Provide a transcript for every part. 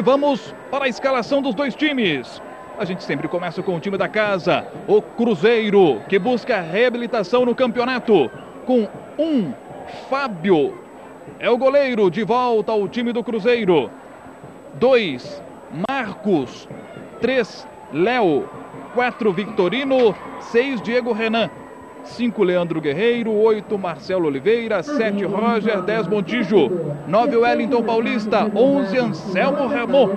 E vamos para a escalação dos dois times. A gente sempre começa com o time da casa, o Cruzeiro, que busca reabilitação no campeonato. Com Fábio, é o goleiro, de volta ao time do Cruzeiro. 2, Marcos. 3, Léo. 4, Vitorino. 6, Diego Renan. 5, Leandro Guerreiro. 8, Marcelo Oliveira. 7, Roger. 10, Montillo. 9, Wellington Paulista. 11, Anselmo Ramon.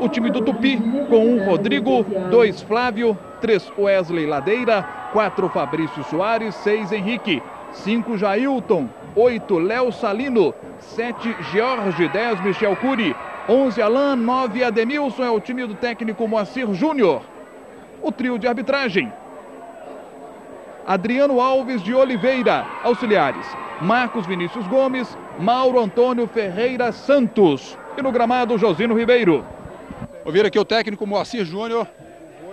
O time do Tupi com 1, Rodrigo. 2, Flávio. 3, Wesley Ladeira. 4, Fabrício Soares. 6, Henrique. 5, Jailton. 8, Léo Salino. 7, Jorge. 10, Michel Curi. 11, Allan. 9, Ademilson. É o time do técnico Moacir Júnior. O trio de arbitragem: Adriano Alves de Oliveira. Auxiliares: Marcos Vinícius Gomes, Mauro Antônio Ferreira Santos. E no gramado, Josino Ribeiro. Ouvir aqui o técnico Moacir Júnior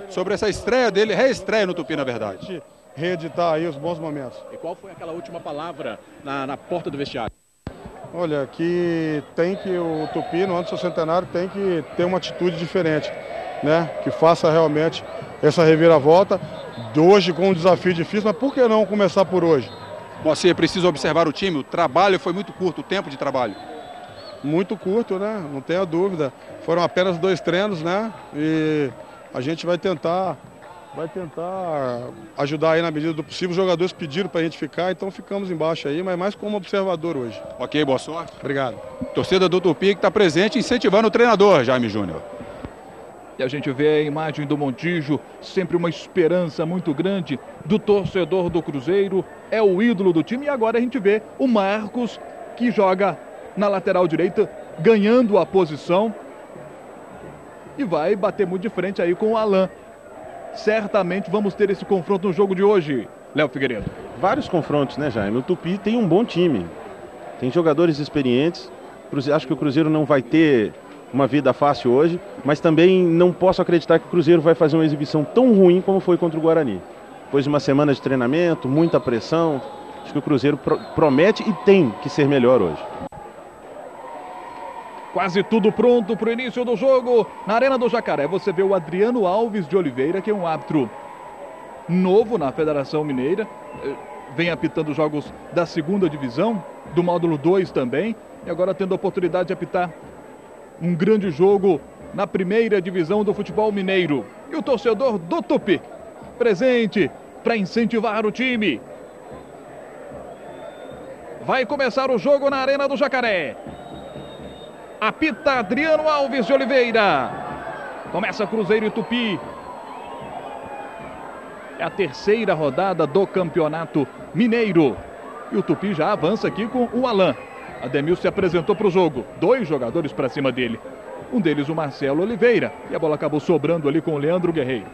sobre essa estreia dele, reestreia no Tupi, na verdade. Reeditar aí os bons momentos. E qual foi aquela última palavra na porta do vestiário? Olha, que tem que o Tupi, no ano do seu centenário, tem que ter uma atitude diferente, né? Que faça realmente essa reviravolta, de hoje com um desafio difícil, mas por que não começar por hoje? Moacir, precisa observar o time, o trabalho foi muito curto, o tempo de trabalho. Muito curto, né? Não tenha dúvida. Foram apenas 2 treinos, né? E a gente vai tentar ajudar aí na medida do possível. Os jogadores pediram para a gente ficar, então ficamos embaixo aí, mas mais como observador hoje. Ok, boa sorte. Obrigado. Torcida do Tupi que está presente, incentivando o treinador, Jaime Júnior. E a gente vê a imagem do Montillo, sempre uma esperança muito grande do torcedor do Cruzeiro, é o ídolo do time. E agora a gente vê o Marcos, que joga na lateral direita, ganhando a posição. E vai bater muito de frente aí com o Allan. Certamente vamos ter esse confronto no jogo de hoje, Léo Figueiredo. Vários confrontos, né, Jaime? O Tupi tem um bom time. Tem jogadores experientes. Acho que o Cruzeiro não vai ter uma vida fácil hoje, mas também não posso acreditar que o Cruzeiro vai fazer uma exibição tão ruim como foi contra o Guarani. Depois de uma semana de treinamento, muita pressão, acho que o Cruzeiro promete e tem que ser melhor hoje. Quase tudo pronto para o início do jogo. Na Arena do Jacaré, você vê o Adriano Alves de Oliveira, que é um árbitro novo na Federação Mineira. Vem apitando jogos da 2ª divisão, do módulo 2 também. E agora tendo a oportunidade de apitar um grande jogo na 1ª divisão do futebol mineiro. E o torcedor do Tupi presente para incentivar o time. Vai começar o jogo na Arena do Jacaré. Apita Adriano Alves de Oliveira. Começa Cruzeiro e Tupi. É a 3ª rodada do Campeonato Mineiro. E o Tupi já avança aqui com o Allan. Ademilson se apresentou para o jogo. 2 jogadores para cima dele. Um deles o Marcelo Oliveira. E a bola acabou sobrando ali com o Leandro Guerreiro.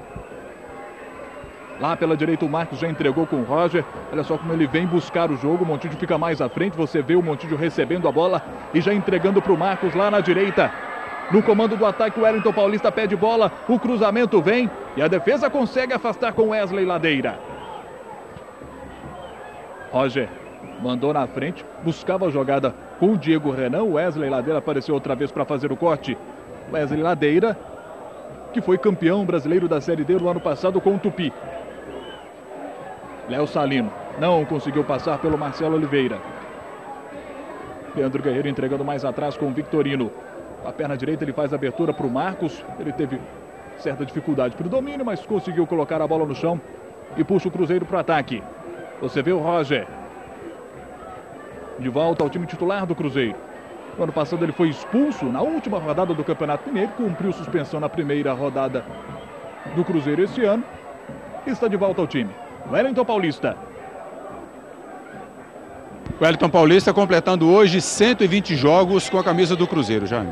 Lá pela direita o Marcos já entregou com o Roger. Olha só como ele vem buscar o jogo. O Montillo fica mais à frente. Você vê o Montillo recebendo a bola e já entregando para o Marcos lá na direita. No comando do ataque o Wellington Paulista pede bola. O cruzamento vem e a defesa consegue afastar com Wesley Ladeira. Roger mandou na frente. Buscava a jogada com o Diego Renan. Wesley Ladeira apareceu outra vez para fazer o corte. Wesley Ladeira, que foi campeão brasileiro da Série D no ano passado com o Tupi. Léo Salino não conseguiu passar pelo Marcelo Oliveira. Leandro Guerreiro entregando mais atrás com o Vitorino. A perna direita ele faz abertura para o Marcos. Ele teve certa dificuldade para o domínio, mas conseguiu colocar a bola no chão e puxa o Cruzeiro para o ataque. Você vê o Roger de volta ao time titular do Cruzeiro. No ano passado ele foi expulso na última rodada do Campeonato Mineiro, cumpriu suspensão na 1ª rodada do Cruzeiro esse ano e está de volta ao time. Wellington Paulista. Wellington Paulista completando hoje 120 jogos com a camisa do Cruzeiro, Jaime.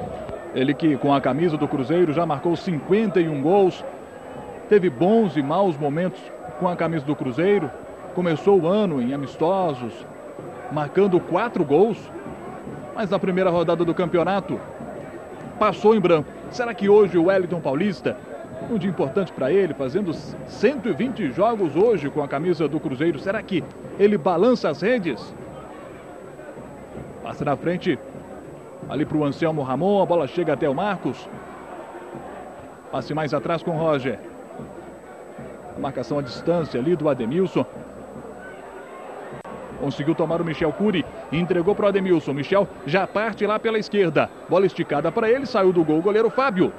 Ele que com a camisa do Cruzeiro já marcou 51 gols. Teve bons e maus momentos com a camisa do Cruzeiro. Começou o ano em amistosos, marcando 4 gols. Mas na 1ª rodada do campeonato, passou em branco. Será que hoje o Wellington Paulista, um dia importante para ele, fazendo 120 jogos hoje com a camisa do Cruzeiro, será que ele balança as redes? Passa na frente Ali para o Anselmo Ramon, a bola chega até o Marcos. Passe mais atrás com o Roger. A marcação à distância ali do Ademilson. Conseguiu tomar o Michel Curi, entregou para o Ademilson. Michel já parte lá pela esquerda. Bola esticada para ele, saiu do gol o goleiro Fábio.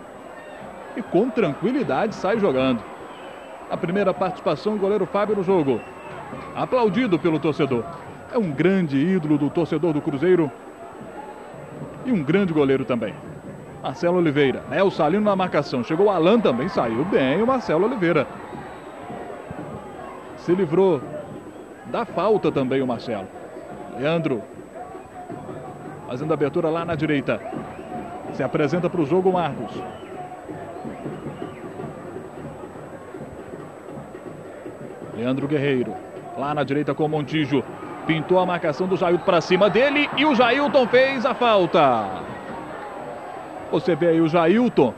E com tranquilidade sai jogando. A primeira participação do goleiro Fábio no jogo. Aplaudido pelo torcedor. É um grande ídolo do torcedor do Cruzeiro. E um grande goleiro também. Marcelo Oliveira, Léo Salino na marcação. Chegou o Allan também, saiu bem o Marcelo Oliveira. Se livrou da falta também o Marcelo. Leandro fazendo abertura lá na direita. Se apresenta para o jogo o Marcos. Leandro Guerreiro lá na direita com o Montillo. Pintou a marcação do Jailton para cima dele e o Jailton fez a falta. Você vê aí o Jailton.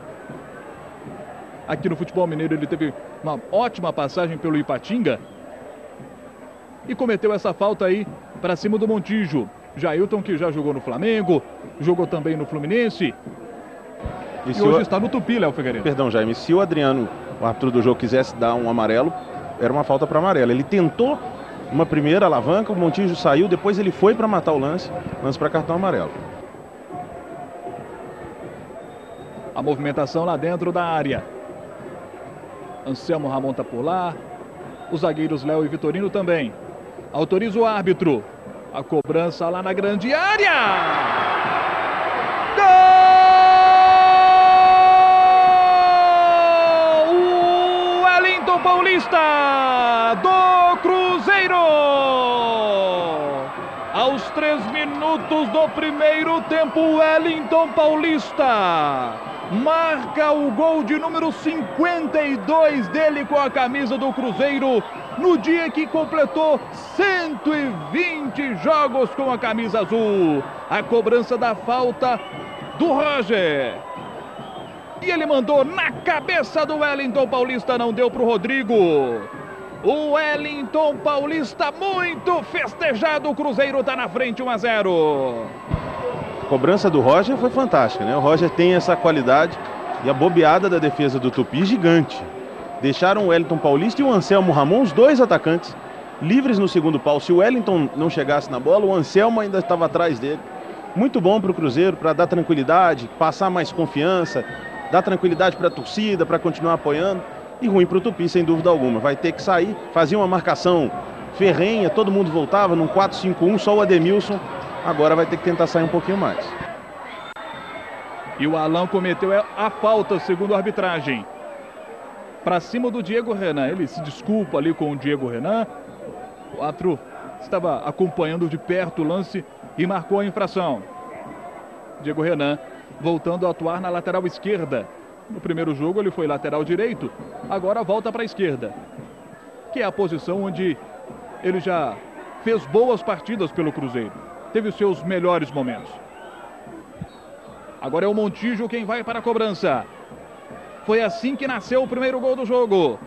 Aqui no futebol mineiro ele teve uma ótima passagem pelo Ipatinga. E cometeu essa falta aí para cima do Montillo. Jailton, que já jogou no Flamengo, jogou também no Fluminense. E hoje está no Tupi, Léo Figueiredo. Perdão, Jaime, se o Adriano, o árbitro do jogo, quisesse dar um amarelo, era uma falta para amarelo. Ele tentou uma primeira alavanca, o Montillo saiu, depois ele foi para matar o lance para cartão amarelo. A movimentação lá dentro da área. Anselmo Ramon está por lá. Os zagueiros Léo e Vitorino também. Autoriza o árbitro. A cobrança lá na grande área. Gol! O Wellington Paulista do Cruzeiro. Aos 3 minutos do primeiro tempo, o Wellington Paulista marca o gol de número 52 dele com a camisa do Cruzeiro, no dia que completou 120 jogos com a camisa azul. A cobrança da falta do Roger. E ele mandou na cabeça do Wellington Paulista, não deu para o Rodrigo. O Wellington Paulista muito festejado, o Cruzeiro está na frente, 1 a 0. A cobrança do Roger foi fantástica, né? O Roger tem essa qualidade e a bobeada da defesa do Tupi gigante. Deixaram o Wellington Paulista e o Anselmo Ramon, os dois atacantes, livres no segundo pau. Se o Wellington não chegasse na bola, o Anselmo ainda estava atrás dele. Muito bom para o Cruzeiro, para dar tranquilidade, passar mais confiança, dar tranquilidade para a torcida, para continuar apoiando. E ruim para o Tupi, sem dúvida alguma. Vai ter que sair, fazia uma marcação ferrenha, todo mundo voltava num 4-5-1, só o Ademilson. Agora vai ter que tentar sair um pouquinho mais. E o Allan cometeu a falta, segundo a arbitragem. Para cima do Diego Renan. Ele se desculpa ali com o Diego Renan. O árbitro estava acompanhando de perto o lance e marcou a infração. Diego Renan voltando a atuar na lateral esquerda. No primeiro jogo ele foi lateral direito. Agora volta para a esquerda, que é a posição onde ele já fez boas partidas pelo Cruzeiro. Teve os seus melhores momentos. Agora é o Montillo quem vai para a cobrança. Foi assim que nasceu o primeiro gol do jogo.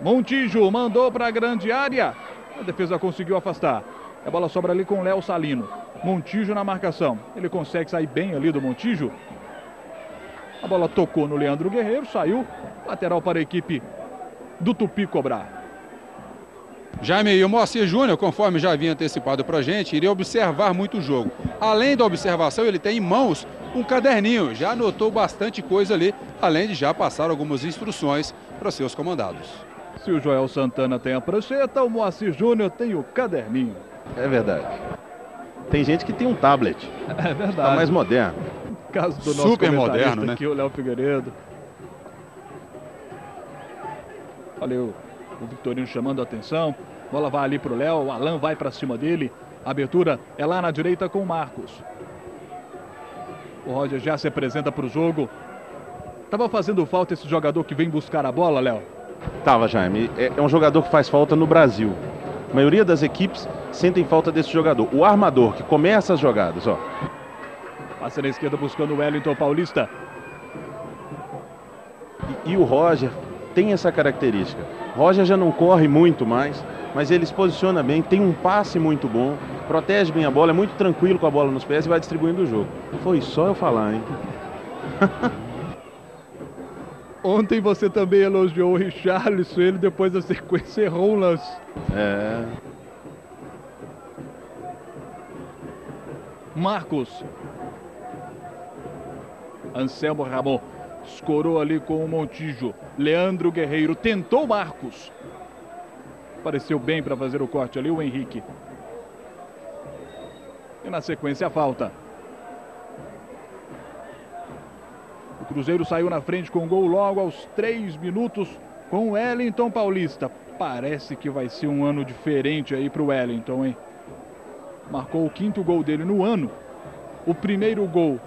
Montillo mandou para a grande área. A defesa conseguiu afastar. A bola sobra ali com Léo Salino. Montillo na marcação. Ele consegue sair bem ali do Montillo. A bola tocou no Leandro Guerreiro. Saiu. Lateral para a equipe do Tupi cobrar. Jaime, e o Moacir Júnior, conforme já havia antecipado para a gente, iria observar muito o jogo. Além da observação, ele tem em mãos um caderninho. Já anotou bastante coisa ali, além de já passar algumas instruções para seus comandados. Se o Joel Santana tem a prancheta, o Moacir Júnior tem o caderninho. É verdade. Tem gente que tem um tablet. É verdade. Está mais moderno. No caso do nosso super moderno, né? Aqui, o Léo Figueiredo. Valeu. O Vitorino chamando a atenção. Bola vai ali pro Léo. O Allan vai para cima dele. A abertura é lá na direita com o Marcos. O Roger já se apresenta pro jogo. Tava fazendo falta esse jogador que vem buscar a bola, Léo? Tava, Jaime. É um jogador que faz falta no Brasil. A maioria das equipes sentem falta desse jogador. O armador que começa as jogadas, ó. Passa na esquerda buscando o Wellington Paulista. E o Roger tem essa característica. Roger já não corre muito mais, mas ele se posiciona bem, tem um passe muito bom, protege bem a bola, é muito tranquilo com a bola nos pés e vai distribuindo o jogo. Foi só eu falar, hein? Ontem você também elogiou o Richarlison, ele depois da sequência errou um lance. É. Marcos. Anselmo Ramon escorou ali com o Montillo. Leandro Guerreiro tentou Marcos. Apareceu bem para fazer o corte ali o Henrique. E na sequência a falta. O Cruzeiro saiu na frente com gol logo aos 3 minutos com o Wellington Paulista. Parece que vai ser um ano diferente aí para o Wellington, hein? Marcou o 5º gol dele no ano. O 1º gol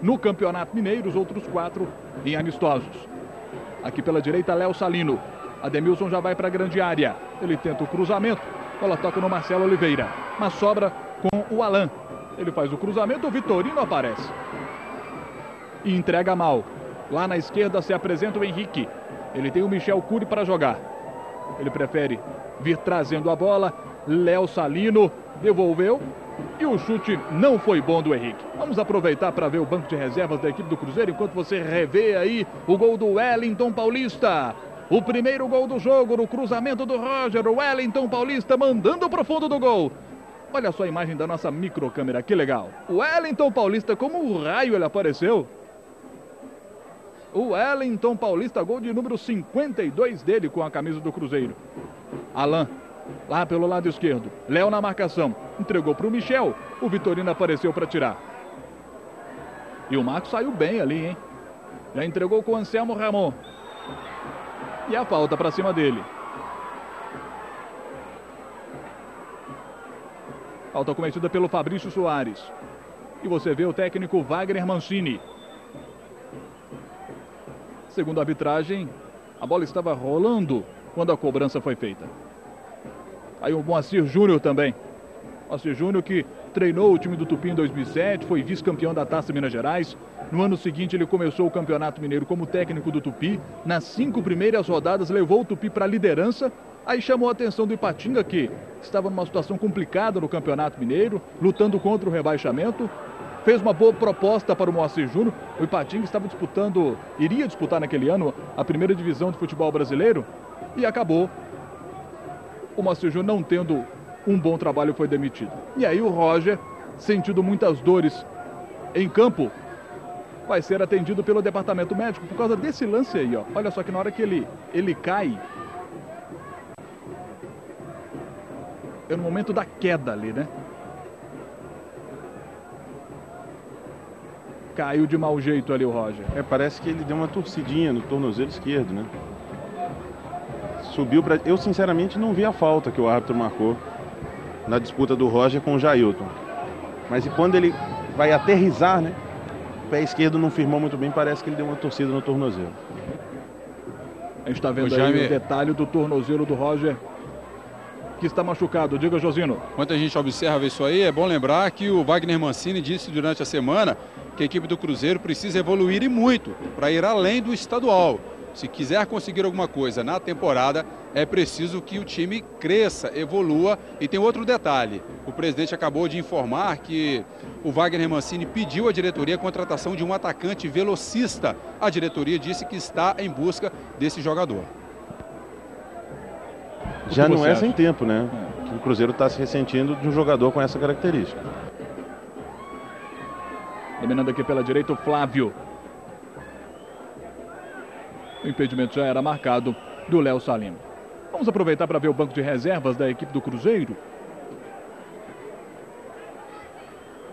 no Campeonato Mineiro, os outros 4 em amistosos. Aqui pela direita, Léo Salino. Ademilson já vai para a grande área. Ele tenta o cruzamento. Bola toca no Marcelo Oliveira. Mas sobra com o Allan. Ele faz o cruzamento, o Vitorino aparece. E entrega mal. Lá na esquerda se apresenta o Henrique. Ele tem o Michel Curi para jogar. Ele prefere vir trazendo a bola. Léo Salino devolveu. E o chute não foi bom do Henrique. Vamos aproveitar para ver o banco de reservas da equipe do Cruzeiro enquanto você revê aí o gol do Wellington Paulista. O 1º gol do jogo no cruzamento do Roger. O Wellington Paulista mandando para o fundo do gol. Olha só a imagem da nossa microcâmera, que legal. O Wellington Paulista, como um raio ele apareceu. O Wellington Paulista, gol de número 52 dele com a camisa do Cruzeiro. Allan. Lá pelo lado esquerdo, Léo na marcação, entregou para o Michel, o Vitorino apareceu para tirar. E o Marcos saiu bem ali, hein? Já entregou com o Anselmo Ramon. E a falta para cima dele. Falta cometida pelo Fabrício Soares. E você vê o técnico Vágner Mancini. Segundo a arbitragem, a bola estava rolando quando a cobrança foi feita. Aí o Moacir Júnior também. Moacir Júnior que treinou o time do Tupi em 2007, foi vice-campeão da Taça Minas Gerais. No ano seguinte ele começou o Campeonato Mineiro como técnico do Tupi. Nas 5 primeiras rodadas levou o Tupi para a liderança. Aí chamou a atenção do Ipatinga, que estava numa situação complicada no Campeonato Mineiro, lutando contra o rebaixamento. Fez uma boa proposta para o Moacir Júnior. O Ipatinga estava disputando, iria disputar naquele ano a primeira divisão do futebol brasileiro e acabou. O Moacir Júnior, não tendo um bom trabalho, foi demitido. E aí o Roger, sentindo muitas dores em campo, vai ser atendido pelo departamento médico por causa desse lance aí, ó. Olha só que na hora que ele cai, é no momento da queda ali, né? Caiu de mau jeito ali o Roger. É, parece que ele deu uma torcidinha no tornozelo esquerdo, né? Subiu para... Eu, sinceramente, não vi a falta que o árbitro marcou na disputa do Roger com o Jailton. Mas e quando ele vai aterrizar, né? O pé esquerdo não firmou muito bem, parece que ele deu uma torcida no tornozelo. A gente está vendo aí o detalhe do tornozelo do Roger, que está machucado. Diga, Josino. Enquanto a gente observa isso aí, é bom lembrar que o Vágner Mancini disse durante a semana que a equipe do Cruzeiro precisa evoluir e muito para ir além do estadual. Se quiser conseguir alguma coisa na temporada, é preciso que o time cresça, evolua. E tem outro detalhe. O presidente acabou de informar que o Vágner Mancini pediu à diretoria a contratação de um atacante velocista. A diretoria disse que está em busca desse jogador. Já não é sem tempo, né? O Cruzeiro está se ressentindo de um jogador com essa característica. Terminando aqui pela direita, o Flávio. O impedimento já era marcado do Léo Salino. Vamos aproveitar para ver o banco de reservas da equipe do Cruzeiro.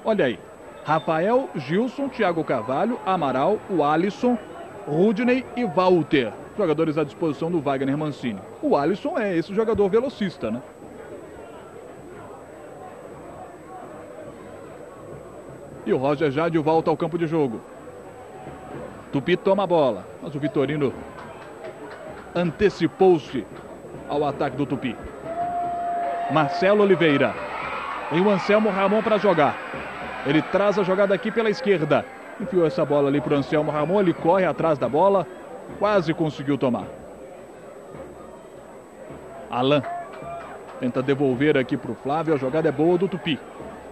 Olha aí. Rafael, Gilson, Thiago Carvalho, Amaral, o Alisson, Rudnei e Walter. Jogadores à disposição do Vágner Mancini. O Alisson é esse jogador velocista, né? E o Roger já de volta ao campo de jogo. Tupi toma a bola, mas o Vitorino antecipou-se ao ataque do Tupi. Marcelo Oliveira. E o Anselmo Ramon para jogar. Ele traz a jogada aqui pela esquerda. Enfiou essa bola ali para o Anselmo Ramon, ele corre atrás da bola. Quase conseguiu tomar. Allan tenta devolver aqui para o Flávio. A jogada é boa do Tupi.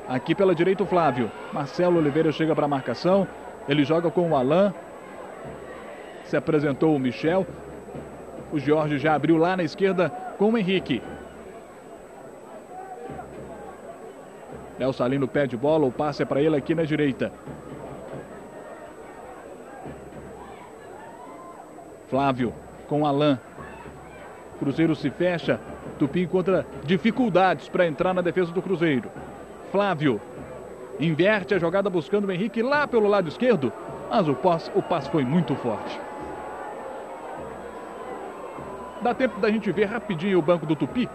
Aqui pela direita o Flávio. Marcelo Oliveira chega para a marcação. Ele joga com o Allan. Se apresentou o Michel. O Jorge já abriu lá na esquerda com o Henrique. Léo Salino pede bola. O passe é para ele aqui na direita. Flávio com Allan. Cruzeiro se fecha. Tupi encontra dificuldades para entrar na defesa do Cruzeiro. Flávio inverte a jogada buscando o Henrique lá pelo lado esquerdo, mas o passe foi muito forte. Dá tempo da gente ver rapidinho o banco do Tupi.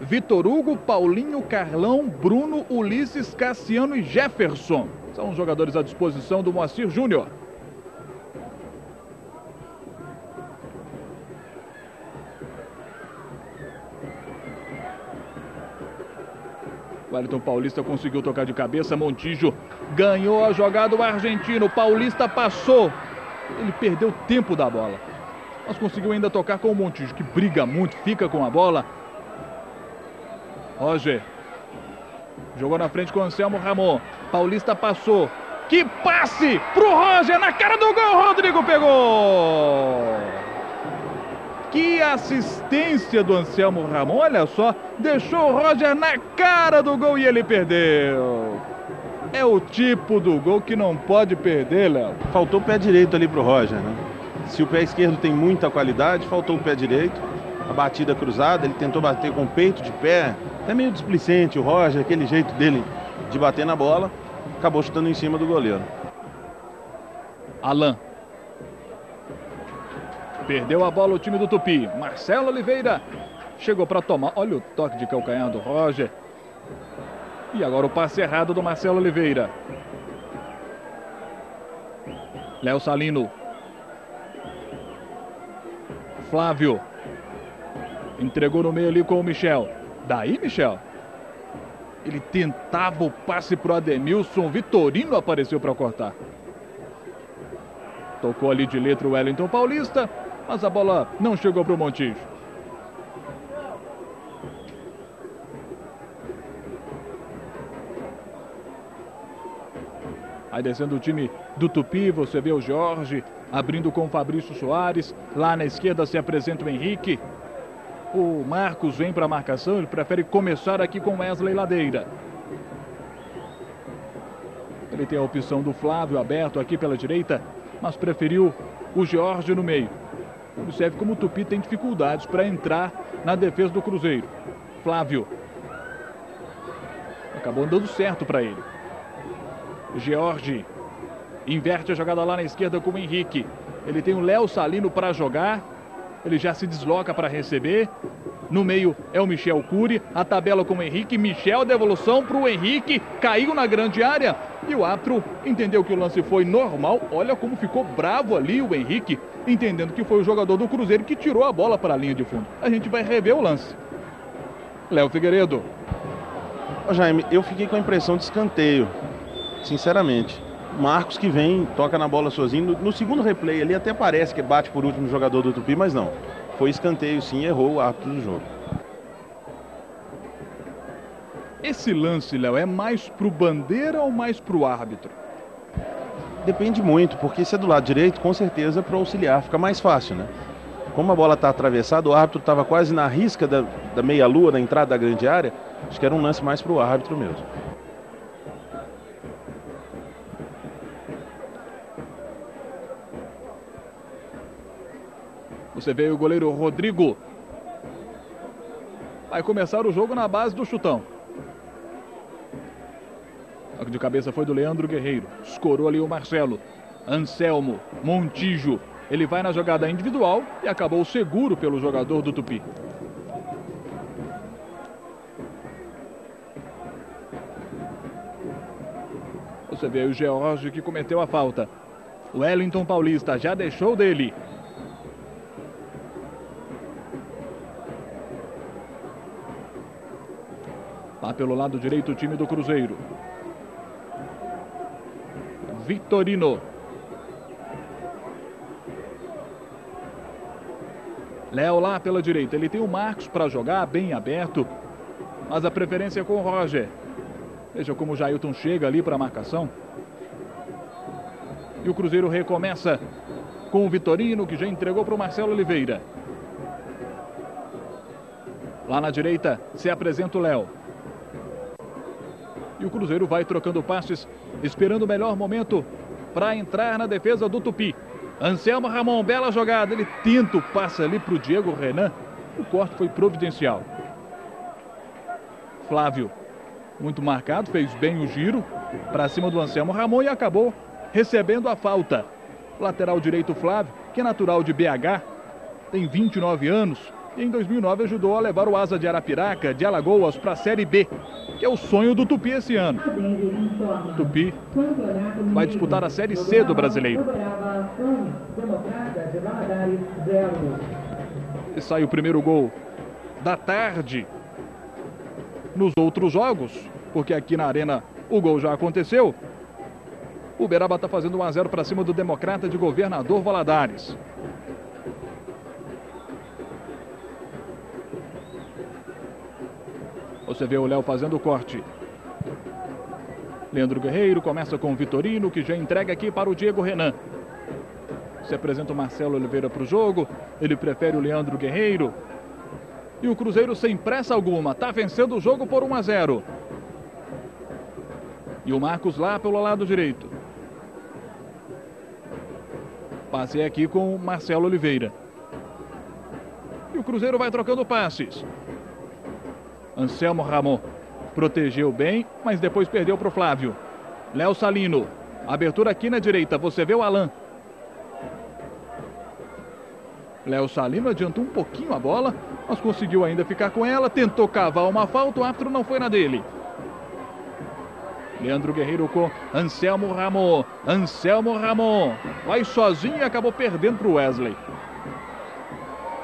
Vitor Hugo, Paulinho, Carlão, Bruno, Ulisses, Cassiano e Jefferson. São os jogadores à disposição do Moacir Júnior. Wellington Paulista conseguiu tocar de cabeça. Montillo ganhou a jogada do argentino. Paulista passou. Ele perdeu tempo da bola, mas conseguiu ainda tocar com o Montillo, que briga muito, fica com a bola. Roger jogou na frente com o Anselmo Ramon. Paulista passou. Que passe pro Roger na cara do gol. Rodrigo pegou. Que assistência do Anselmo Ramon, olha só, deixou o Roger na cara do gol e ele perdeu. É o tipo do gol que não pode perder, Léo. Faltou o pé direito ali pro Roger, né? Se o pé esquerdo tem muita qualidade, faltou o pé direito. A batida cruzada, ele tentou bater com o peito de pé, até meio displicente o Roger, aquele jeito dele de bater na bola, acabou chutando em cima do goleiro. Allan. Perdeu a bola o time do Tupi. Marcelo Oliveira chegou para tomar. Olha o toque de calcanhar do Roger. E agora o passe errado do Marcelo Oliveira. Léo Salino. Flávio. Entregou no meio ali com o Michel. Daí, Michel. Ele tentava o passe para o Ademilson. Vitorino apareceu para cortar. Tocou ali de letra o Wellington Paulista, mas a bola não chegou para o Montillo. Aí descendo o time do Tupi, você vê o Jorge abrindo com o Fabrício Soares. Lá na esquerda se apresenta o Henrique. O Marcos vem para a marcação, ele prefere começar aqui com Wesley Ladeira. Ele tem a opção do Flávio aberto aqui pela direita, mas preferiu o Jorge no meio. Observe como o Tupi tem dificuldades para entrar na defesa do Cruzeiro. Flávio. Acabou dando certo para ele. Jorge inverte a jogada lá na esquerda com o Henrique. Ele tem o Léo Salino para jogar. Ele já se desloca para receber. No meio é o Michel Curi. A tabela com o Henrique. Michel, devolução para o Henrique. Caiu na grande área. E o árbitro entendeu que o lance foi normal. Olha como ficou bravo ali o Henrique. Entendendo que foi o jogador do Cruzeiro que tirou a bola para a linha de fundo. A gente vai rever o lance. Léo Figueiredo. Ô Jaime, eu fiquei com a impressão de escanteio. Sinceramente. Marcos que vem, toca na bola sozinho. No segundo replay ali até parece que bate por último jogador do Tupi, mas não. Foi escanteio sim, errou o árbitro do jogo. Esse lance, Léo, é mais pro bandeira ou mais pro árbitro? Depende muito, porque se é do lado direito, com certeza pro auxiliar fica mais fácil, né? Como a bola tá atravessada, o árbitro estava quase na risca da meia-lua, na entrada da grande área. Acho que era um lance mais pro árbitro mesmo. Você vê o goleiro Rodrigo. Vai começar o jogo na base do chutão. Toque de cabeça foi do Leandro Guerreiro. Escorou ali o Marcelo. Anselmo, Montillo. Ele vai na jogada individual e acabou seguro pelo jogador do Tupi. Você vê aí o Jorge que cometeu a falta. O Wellington Paulista já deixou dele. pelo lado direito o time do Cruzeiro. Vitorino. Léo lá pela direita. Ele tem o Marcos para jogar bem aberto, mas a preferência é com o Roger. Veja como o Jailton chega ali para a marcação. E o Cruzeiro recomeça com o Vitorino, que já entregou para o Marcelo Oliveira. Lá na direita se apresenta o Léo. E o Cruzeiro vai trocando passes, esperando o melhor momento para entrar na defesa do Tupi. Anselmo Ramon, bela jogada. Ele tenta o passe ali para o Diego Renan. O corte foi providencial. Flávio, muito marcado, fez bem o giro para cima do Anselmo Ramon e acabou recebendo a falta. Lateral direito Flávio, que é natural de BH, tem 29 anos e em 2009 ajudou a levar o Asa de Arapiraca, de Alagoas, para a Série B, que é o sonho do Tupi esse ano. O Tupi vai disputar a Série C do Brasileiro. E sai o primeiro gol da tarde. Nos outros jogos, porque aqui na Arena o gol já aconteceu, o Uberaba está fazendo 1 a 0 para cima do Democrata de Governador Valadares. Você vê o Léo fazendo o corte. Leandro Guerreiro começa com o Vitorino, que já entrega aqui para o Diego Renan. Se apresenta o Marcelo Oliveira para o jogo. Ele prefere o Leandro Guerreiro. E o Cruzeiro sem pressa alguma está vencendo o jogo por 1 a 0. E o Marcos lá pelo lado direito. Passe aqui com o Marcelo Oliveira. E o Cruzeiro vai trocando passes. Anselmo Ramon protegeu bem, mas depois perdeu para o Flávio. Léo Salino. Abertura aqui na direita. Você vê o Allan. Léo Salino adiantou um pouquinho a bola, mas conseguiu ainda ficar com ela. Tentou cavar uma falta, o árbitro não foi na dele. Leandro Guerreiro com Anselmo Ramon. Anselmo Ramon vai sozinho e acabou perdendo para o Wesley.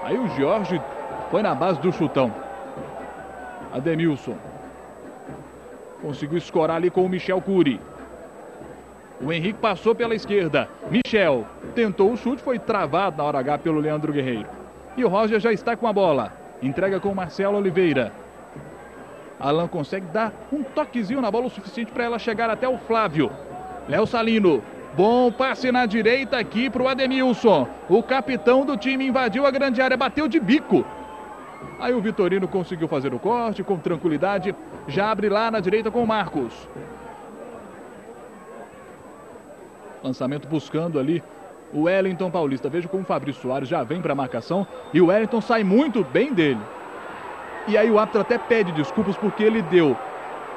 Aí o Jorge foi na base do chutão. Ademilson conseguiu escorar ali com o Michel Curi. O Henrique passou pela esquerda. Michel tentou o chute, foi travado na hora H pelo Leandro Guerreiro. E o Roger já está com a bola. Entrega com o Marcelo Oliveira. Allan consegue dar um toquezinho na bola o suficiente para ela chegar até o Flávio. Léo Salino. Bom passe na direita aqui para o Ademilson. O capitão do time invadiu a grande área. Bateu de bico. Aí o Vitorino conseguiu fazer o corte com tranquilidade. Já abre lá na direita com o Marcos. Lançamento buscando ali o Wellington Paulista. Veja como o Fabrício Soares já vem para a marcação. E o Wellington sai muito bem dele. E aí o árbitro até pede desculpas porque ele deu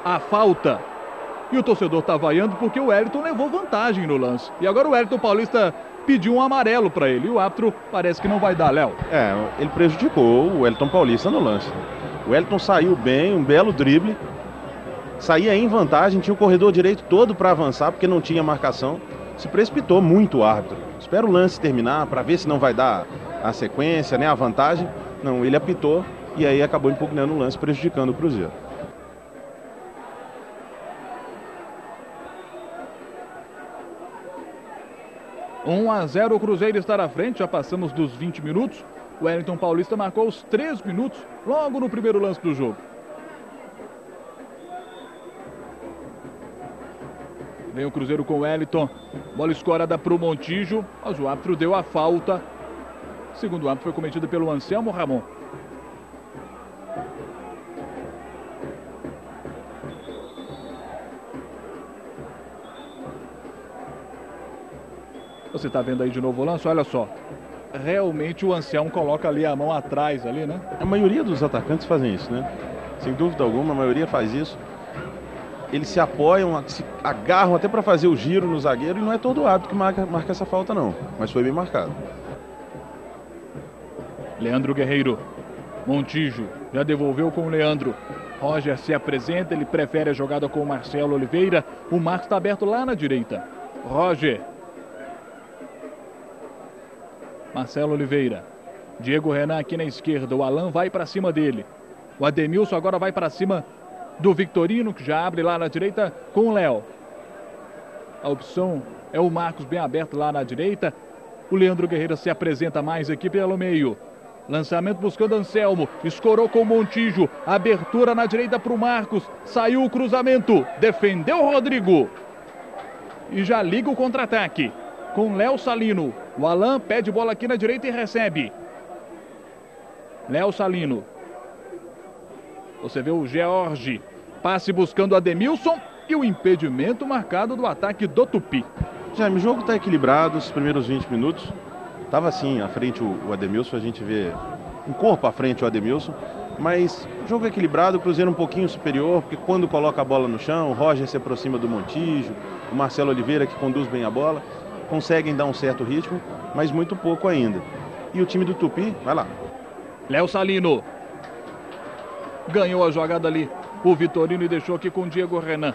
a falta. E o torcedor está vaiando porque o Wellington levou vantagem no lance. E agora o Wellington Paulista pediu um amarelo para ele. E o árbitro parece que não vai dar, Léo. É, ele prejudicou o Wellington Paulista no lance. O Wellington saiu bem, um belo drible. Saía em vantagem, tinha o corredor direito todo para avançar porque não tinha marcação. Se precipitou muito o árbitro. Espera o lance terminar para ver se não vai dar a sequência, né, a vantagem. Não, ele apitou e aí acabou impugnando o lance, prejudicando o Cruzeiro. Um a 0, o Cruzeiro está na frente, já passamos dos 20 minutos. O Wellington Paulista marcou os 3 minutos logo no primeiro lance do jogo. Vem o Cruzeiro com o Wellington. Bola escorada para o Montillo, mas o árbitro deu a falta. Segundo o árbitro, foi cometida pelo Anselmo Ramon. Você está vendo aí de novo o lance? Olha só. Realmente o Anselmo coloca ali a mão atrás, ali, né? A maioria dos atacantes fazem isso, né? Sem dúvida alguma, a maioria faz isso. Eles se apoiam, se agarram até para fazer o giro no zagueiro. E não é todo o árbitro que marca essa falta, não. Mas foi bem marcado. Leandro Guerreiro. Montillo já devolveu com o Leandro. Roger se apresenta. Ele prefere a jogada com o Marcelo Oliveira. O Marcos está aberto lá na direita. Roger. Marcelo Oliveira. Diego Renan aqui na esquerda. O Allan vai para cima dele. O Ademilson agora vai para cima do Vitorino, que já abre lá na direita com o Léo. A opção é o Marcos bem aberto lá na direita. O Leandro Guerreiro se apresenta mais aqui pelo meio. Lançamento buscando Anselmo. Escorou com o Montillo. Abertura na direita para o Marcos. Saiu o cruzamento. Defendeu o Rodrigo. E já liga o contra-ataque com Léo Salino. O Allan pede bola aqui na direita e recebe. Léo Salino. Você vê o Jorge. Passe buscando Ademilson. E o impedimento marcado do ataque do Tupi. Jaime, o jogo está equilibrado. Os primeiros 20 minutos. Estava assim à frente o Ademilson, a gente vê um corpo à frente o Ademilson, mas jogo equilibrado, o Cruzeiro um pouquinho superior, porque quando coloca a bola no chão, o Roger se aproxima do Montillo, o Marcelo Oliveira, que conduz bem a bola, conseguem dar um certo ritmo, mas muito pouco ainda. E o time do Tupi, vai lá. Léo Salino ganhou a jogada ali, o Vitorino, e deixou aqui com o Diego Renan.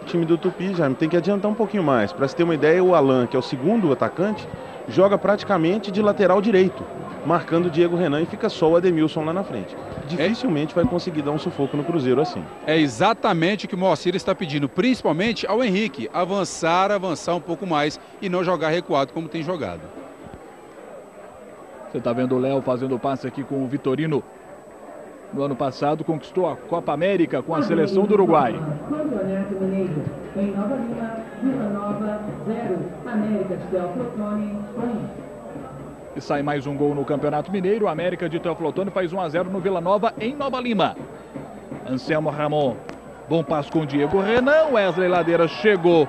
O time do Tupi, Jaime, tem que adiantar um pouquinho mais. Para se ter uma ideia, o Allan, que é o segundo atacante, joga praticamente de lateral direito, marcando o Diego Renan, e fica só o Ademilson lá na frente. Dificilmente vai conseguir dar um sufoco no Cruzeiro assim. É exatamente o que o Moacir está pedindo, principalmente ao Henrique, avançar um pouco mais e não jogar recuado como tem jogado. Você está vendo o Léo fazendo o passe aqui com o Vitorino. No ano passado conquistou a Copa América com a seleção do Uruguai. E sai mais um gol no Campeonato Mineiro. A América de Teoflotone faz 1 a 0 no Vila Nova, em Nova Lima. Anselmo Ramon. Bom passe com o Diego Renan. Wesley Ladeira chegou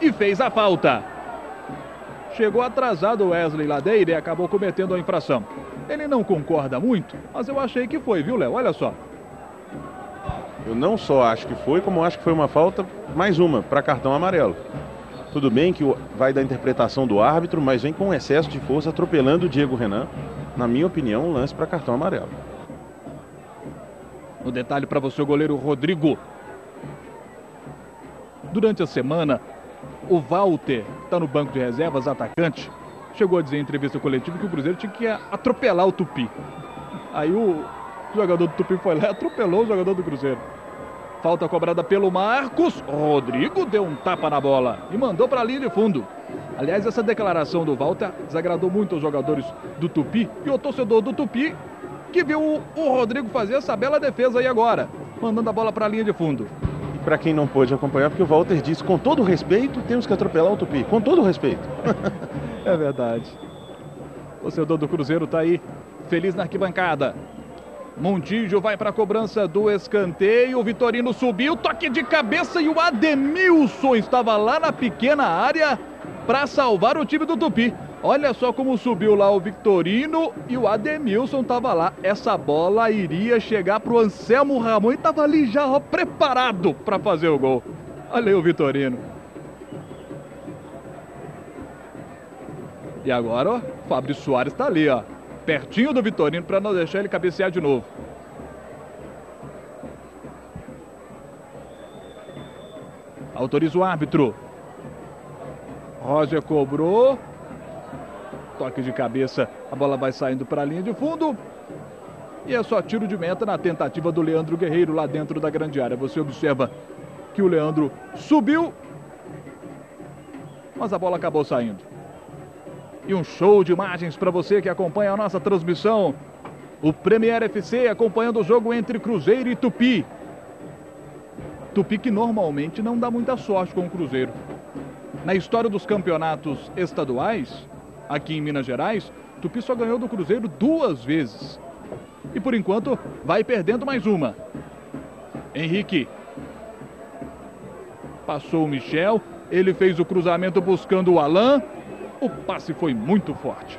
e fez a falta. Chegou atrasado o Wesley Ladeira e acabou cometendo a infração. Ele não concorda muito, mas eu achei que foi, viu, Léo? Olha só. Eu não só acho que foi, como acho que foi uma falta, mais uma, para cartão amarelo. Tudo bem que vai da interpretação do árbitro, mas vem com excesso de força, atropelando o Diego Renan. Na minha opinião, um lance para cartão amarelo. Um detalhe para você, o goleiro Rodrigo. Durante a semana, o Walter está no banco de reservas, atacante. Chegou a dizer em entrevista coletiva que o Cruzeiro tinha que atropelar o Tupi. Aí o jogador do Tupi foi lá e atropelou o jogador do Cruzeiro. Falta cobrada pelo Marcos. Rodrigo deu um tapa na bola e mandou para a linha de fundo. Aliás, essa declaração do Walter desagradou muito os jogadores do Tupi e o torcedor do Tupi, que viu o Rodrigo fazer essa bela defesa aí agora, mandando a bola para a linha de fundo. Para quem não pôde acompanhar, porque o Walter disse, com todo respeito, temos que atropelar o Tupi. Com todo respeito. É verdade. O torcedor do Cruzeiro está aí, feliz na arquibancada. Montillo vai para a cobrança do escanteio. O Vitorino subiu, toque de cabeça, e o Ademilson estava lá na pequena área para salvar o time do Tupi. Olha só como subiu lá o Vitorino, e o Ademilson estava lá. Essa bola iria chegar para o Anselmo Ramon e estava ali já, ó, preparado para fazer o gol. Olha aí o Vitorino. E agora, ó, o Fabrício Soares está ali, ó, pertinho do Vitorino para não deixar ele cabecear de novo. Autoriza o árbitro. Roger cobrou. Toque de cabeça, a bola vai saindo para a linha de fundo. E é só tiro de meta na tentativa do Leandro Guerreiro lá dentro da grande área. Você observa que o Leandro subiu, mas a bola acabou saindo. E um show de imagens para você que acompanha a nossa transmissão. O Premier FC acompanhando o jogo entre Cruzeiro e Tupi. Tupi que normalmente não dá muita sorte com o Cruzeiro. Na história dos campeonatos estaduais, aqui em Minas Gerais, Tupi só ganhou do Cruzeiro 2 vezes. E por enquanto vai perdendo mais uma. Henrique. Passou o Michel. Ele fez o cruzamento buscando o Allan. O passe foi muito forte.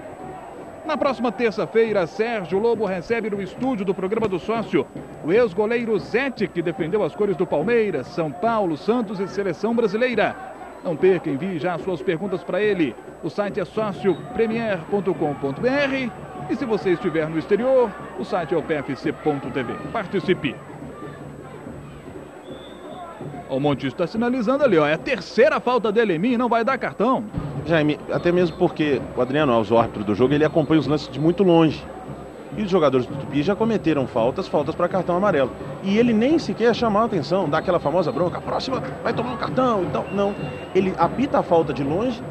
Na próxima terça-feira, Sérgio Lobo recebe no estúdio do programa do Sócio o ex-goleiro Zete, que defendeu as cores do Palmeiras, São Paulo, Santos e Seleção Brasileira. Não perca, envie já suas perguntas para ele. O site é sociopremier.com.br e se você estiver no exterior, o site é o pfc.tv. Participe. O Montillo está sinalizando ali, ó, é a terceira falta dele em mim, não vai dar cartão. Jaime, até mesmo porque o Adriano, aos árbitros do jogo, ele acompanha os lances de muito longe. E os jogadores do Tupi já cometeram faltas para cartão amarelo. E ele nem sequer chamar a atenção, dá aquela famosa bronca, próxima vai tomar um cartão, então não. Ele apita a falta de longe,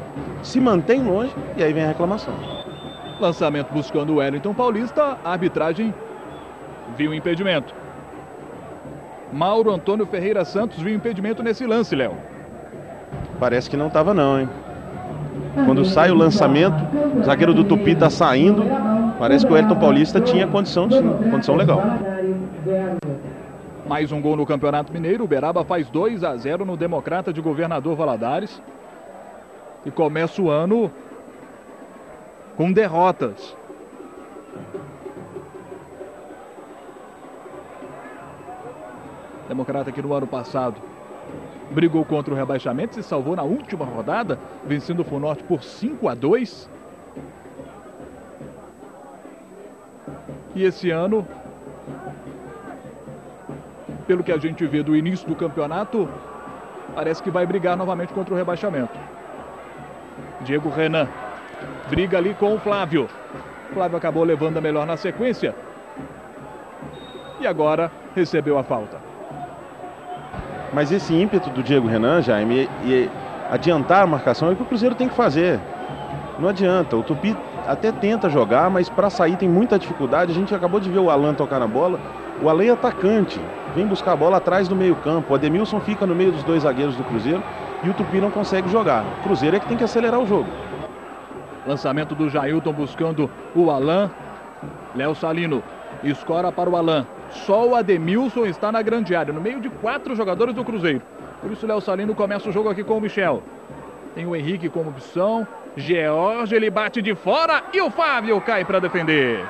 se mantém longe e aí vem a reclamação. Lançamento buscando o Wellington Paulista, a arbitragem viu impedimento. Mauro Antônio Ferreira Santos viu impedimento nesse lance, Léo. Parece que não estava não, hein? Quando sai o lançamento, o zagueiro do Tupi está saindo. Parece que o Wellington Paulista tinha condição, condição legal. Mais um gol no Campeonato Mineiro. Uberaba faz 2-0 no Democrata de Governador Valadares. E começa o ano com derrotas. Democrata que no ano passado brigou contra o rebaixamento, se salvou na última rodada, vencendo o Funorte por 5-2. E esse ano, pelo que a gente vê do início do campeonato, parece que vai brigar novamente contra o rebaixamento. Diego Renan briga ali com o Flávio. O Flávio acabou levando a melhor na sequência. E agora recebeu a falta. Mas esse ímpeto do Diego Renan, Jaime, e adiantar a marcação é o que o Cruzeiro tem que fazer. Não adianta, o Tupi até tenta jogar, mas para sair tem muita dificuldade. A gente acabou de ver o Allan tocar na bola. O Allan é atacante, vem buscar a bola atrás do meio campo. O Ademilson fica no meio dos dois zagueiros do Cruzeiro e o Tupi não consegue jogar. O Cruzeiro é que tem que acelerar o jogo. Lançamento do Jailton buscando o Allan. Léo Salino escora para o Allan. Só o Ademilson está na grande área, no meio de 4 jogadores do Cruzeiro. Por isso o Léo Salino começa o jogo aqui com o Michel. Tem o Henrique como opção. Jorge, ele bate de fora e o Fábio cai para defender.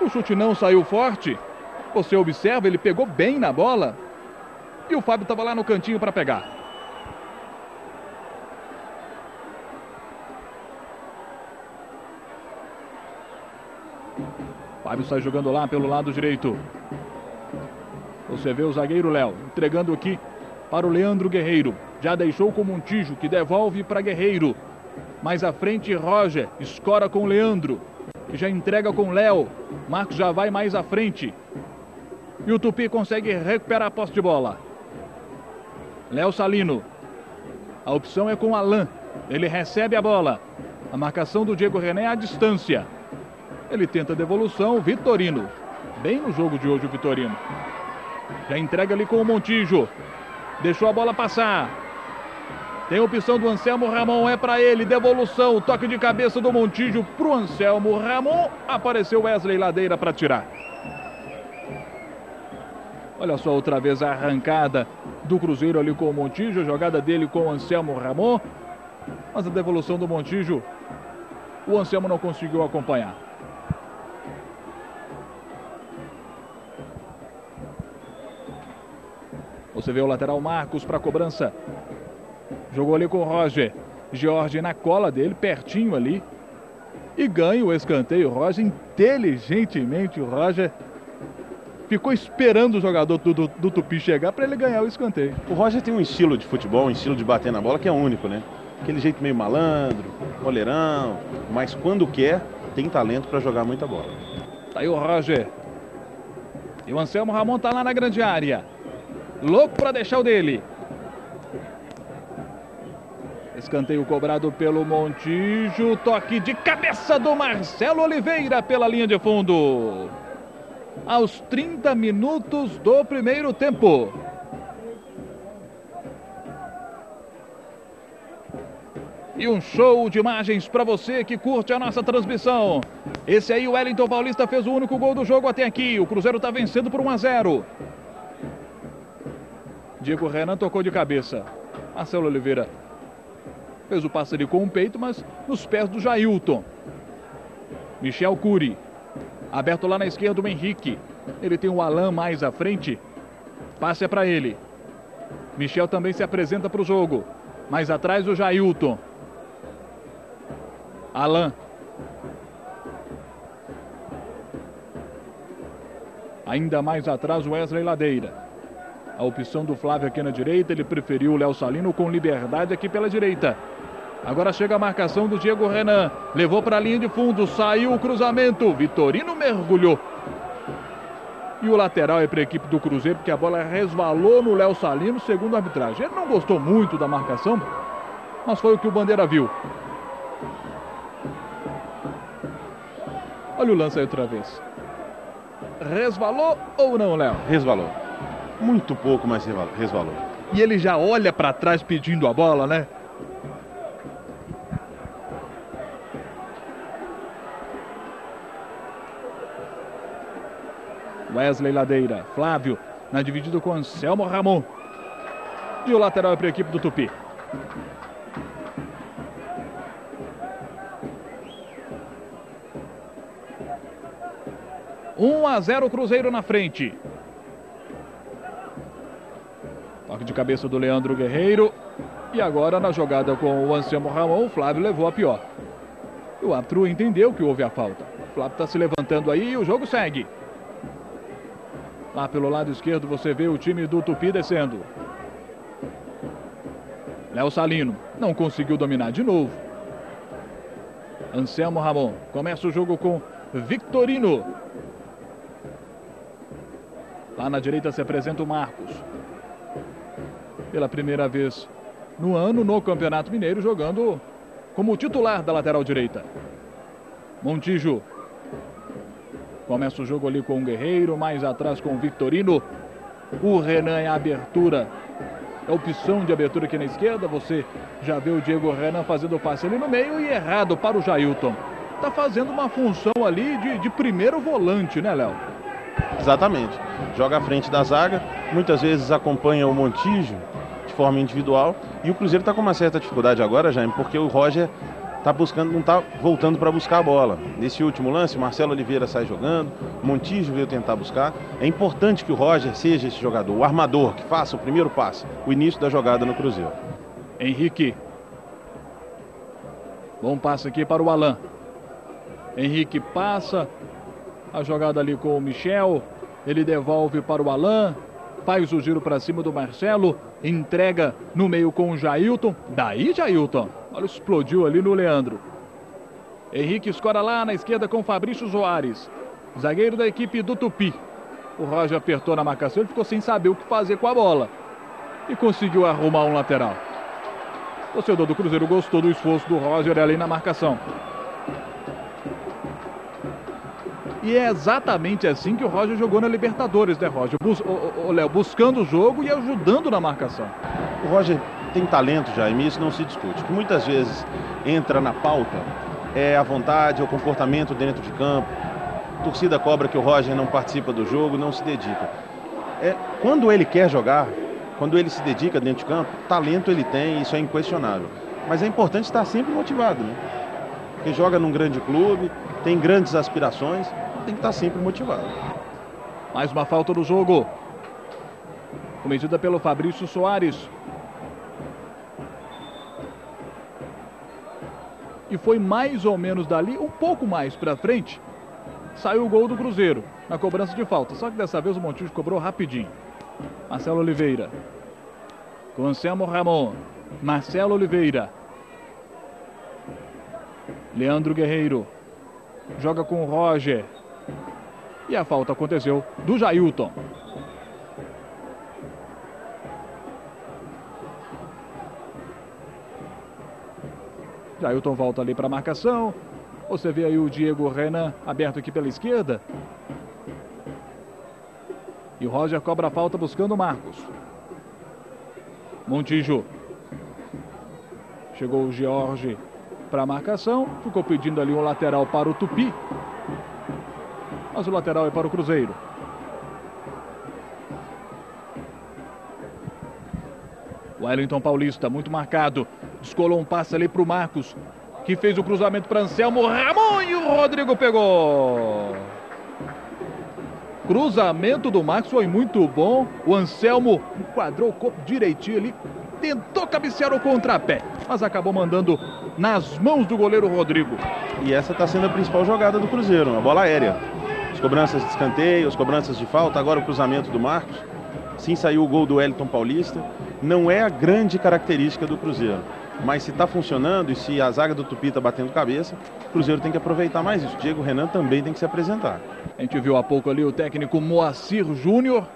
O chute não saiu forte. Você observa, ele pegou bem na bola. E o Fábio estava lá no cantinho para pegar. Fábio sai jogando lá pelo lado direito. Você vê o zagueiro Léo entregando aqui para o Leandro Guerreiro. Já deixou com o Montillo, que devolve para Guerreiro. Mais à frente, Roger escora com o Leandro. Já entrega com o Léo. Marcos já vai mais à frente. E o Tupi consegue recuperar a posse de bola. Léo Salino. A opção é com o Allan. Ele recebe a bola. A marcação do Diego Renan é à distância. Ele tenta a devolução. Vitorino. Bem no jogo de hoje o Vitorino. Já entrega ali com o Montillo. Deixou a bola passar. Tem a opção do Anselmo Ramon, é para ele, devolução, toque de cabeça do Montillo para o Anselmo Ramon. Apareceu Wesley Ladeira para tirar. Olha só outra vez a arrancada do Cruzeiro ali com o Montillo, jogada dele com o Anselmo Ramon. Mas a devolução do Montillo, o Anselmo não conseguiu acompanhar. Você vê o lateral Marcos para a cobrança. Jogou ali com o Roger. Jorge na cola dele, pertinho ali. E ganha o escanteio. Roger, inteligentemente, o Roger ficou esperando o jogador do Tupi chegar para ele ganhar o escanteio. O Roger tem um estilo de futebol, um estilo de bater na bola que é único, né? Aquele jeito meio malandro, boleirão. Mas quando quer, tem talento para jogar muita bola. Tá aí o Roger. E o Anselmo Ramon tá lá na grande área. Louco para deixar o dele. Escanteio cobrado pelo Montillo. Toque de cabeça do Marcelo Oliveira pela linha de fundo. Aos 30 minutos do primeiro tempo. E um show de imagens para você que curte a nossa transmissão. Esse aí, o Wellington Paulista fez o único gol do jogo até aqui. O Cruzeiro está vencendo por 1-0. Diego Renan tocou de cabeça. Marcelo Oliveira fez o passe ali com o peito, mas nos pés do Jailton. Michel Curi. Aberto lá na esquerda o Henrique. Ele tem o Allan mais à frente. Passe é para ele. Michel também se apresenta para o jogo. Mais atrás o Jailton. Allan. Ainda mais atrás o Wesley Ladeira. A opção do Flávio aqui na direita. Ele preferiu o Léo Salino com liberdade aqui pela direita. Agora chega a marcação do Diego Renan. Levou para a linha de fundo. Saiu o cruzamento. Vitorino mergulhou. E o lateral é para a equipe do Cruzeiro, porque a bola resvalou no Léo Salino, segundo a arbitragem. Ele não gostou muito da marcação, mas foi o que o Bandeira viu. Olha o lance aí outra vez. Resvalou ou não, Léo? Resvalou. Muito pouco, mas resvalou. E ele já olha para trás pedindo a bola, né? Wesley Ladeira, Flávio, na dividida com Anselmo Ramon. E o lateral é para a equipe do Tupi. (1 a 0 Cruzeiro na frente. Toque de cabeça do Leandro Guerreiro. E agora na jogada com o Anselmo Ramon, o Flávio levou a pior. O árbitro entendeu que houve a falta. O Flávio está se levantando aí e o jogo segue. Lá pelo lado esquerdo você vê o time do Tupi descendo. Léo Salino não conseguiu dominar de novo. Anselmo Ramon começa o jogo com Vitorino. Lá na direita se apresenta o Marcos. Pela primeira vez no ano no Campeonato Mineiro, jogando como titular da lateral direita. Montillo. Começa o jogo ali com o Guerreiro, mais atrás com o Vitorino. O Renan é a abertura, é opção de abertura aqui na esquerda. Você já vê o Diego Renan fazendo o passe ali no meio e errado para o Jailton. Está fazendo uma função ali de primeiro volante, né, Léo? Exatamente. Joga à frente da zaga, muitas vezes acompanha o Montillo de forma individual. E o Cruzeiro está com uma certa dificuldade agora, Jaime, porque o Roger... tá buscando, não está voltando para buscar a bola. Nesse último lance, o Marcelo Oliveira sai jogando, Montillo veio tentar buscar. É importante que o Roger seja esse jogador, o armador, que faça o primeiro passe, o início da jogada no Cruzeiro. Henrique. Bom passe aqui para o Allan. Henrique passa a jogada ali com o Michel. Ele devolve para o Allan. Faz o giro para cima do Marcelo. Entrega no meio com o Jailton. Daí, Jailton. Olha, explodiu ali no Leandro. Henrique escora lá na esquerda com Fabrício Soares, zagueiro da equipe do Tupi. O Roger apertou na marcação e ficou sem saber o que fazer com a bola. E conseguiu arrumar um lateral. O torcedor do Cruzeiro gostou do esforço do Roger ali na marcação. E é exatamente assim que o Roger jogou na Libertadores, né, Roger? Léo, buscando o jogo e ajudando na marcação. O Roger... tem talento, Jaime, isso não se discute. Que muitas vezes entra na pauta é a vontade, é o comportamento dentro de campo. A torcida cobra que o Roger não participa do jogo, não se dedica. Quando ele quer jogar, quando ele se dedica dentro de campo, talento ele tem, isso é inquestionável. Mas é importante estar sempre motivado, né? Porque joga num grande clube, tem grandes aspirações, tem que estar sempre motivado. Mais uma falta do jogo, cometida pelo Fabrício Soares. E foi mais ou menos dali, um pouco mais pra frente, saiu o gol do Cruzeiro, na cobrança de falta. Só que dessa vez o Montillo cobrou rapidinho. Marcelo Oliveira. Com Anselmo Ramon. Marcelo Oliveira. Leandro Guerreiro. Joga com o Roger. E a falta aconteceu do Jailton. Jailton volta ali para a marcação. Você vê aí o Diego Renan aberto aqui pela esquerda. E o Roger cobra a falta buscando o Marcos. Montillo. Chegou o Jorge para a marcação. Ficou pedindo ali um lateral para o Tupi. Mas o lateral é para o Cruzeiro. Wellington Paulista, muito marcado. Descolou um passe ali para o Marcos, que fez o cruzamento para Anselmo Ramon e o Rodrigo pegou. Cruzamento do Marcos foi muito bom. O Anselmo enquadrou o corpo direitinho ali, tentou cabecear o contrapé, mas acabou mandando nas mãos do goleiro Rodrigo. E essa está sendo a principal jogada do Cruzeiro, a bola aérea. As cobranças de escanteio, as cobranças de falta, agora o cruzamento do Marcos. Sim, saiu o gol do Wellington Paulista. Não é a grande característica do Cruzeiro. Mas se está funcionando e se a zaga do Tupi está batendo cabeça, o Cruzeiro tem que aproveitar mais isso. Diego Renan também tem que se apresentar. A gente viu há pouco ali o técnico Moacir Júnior,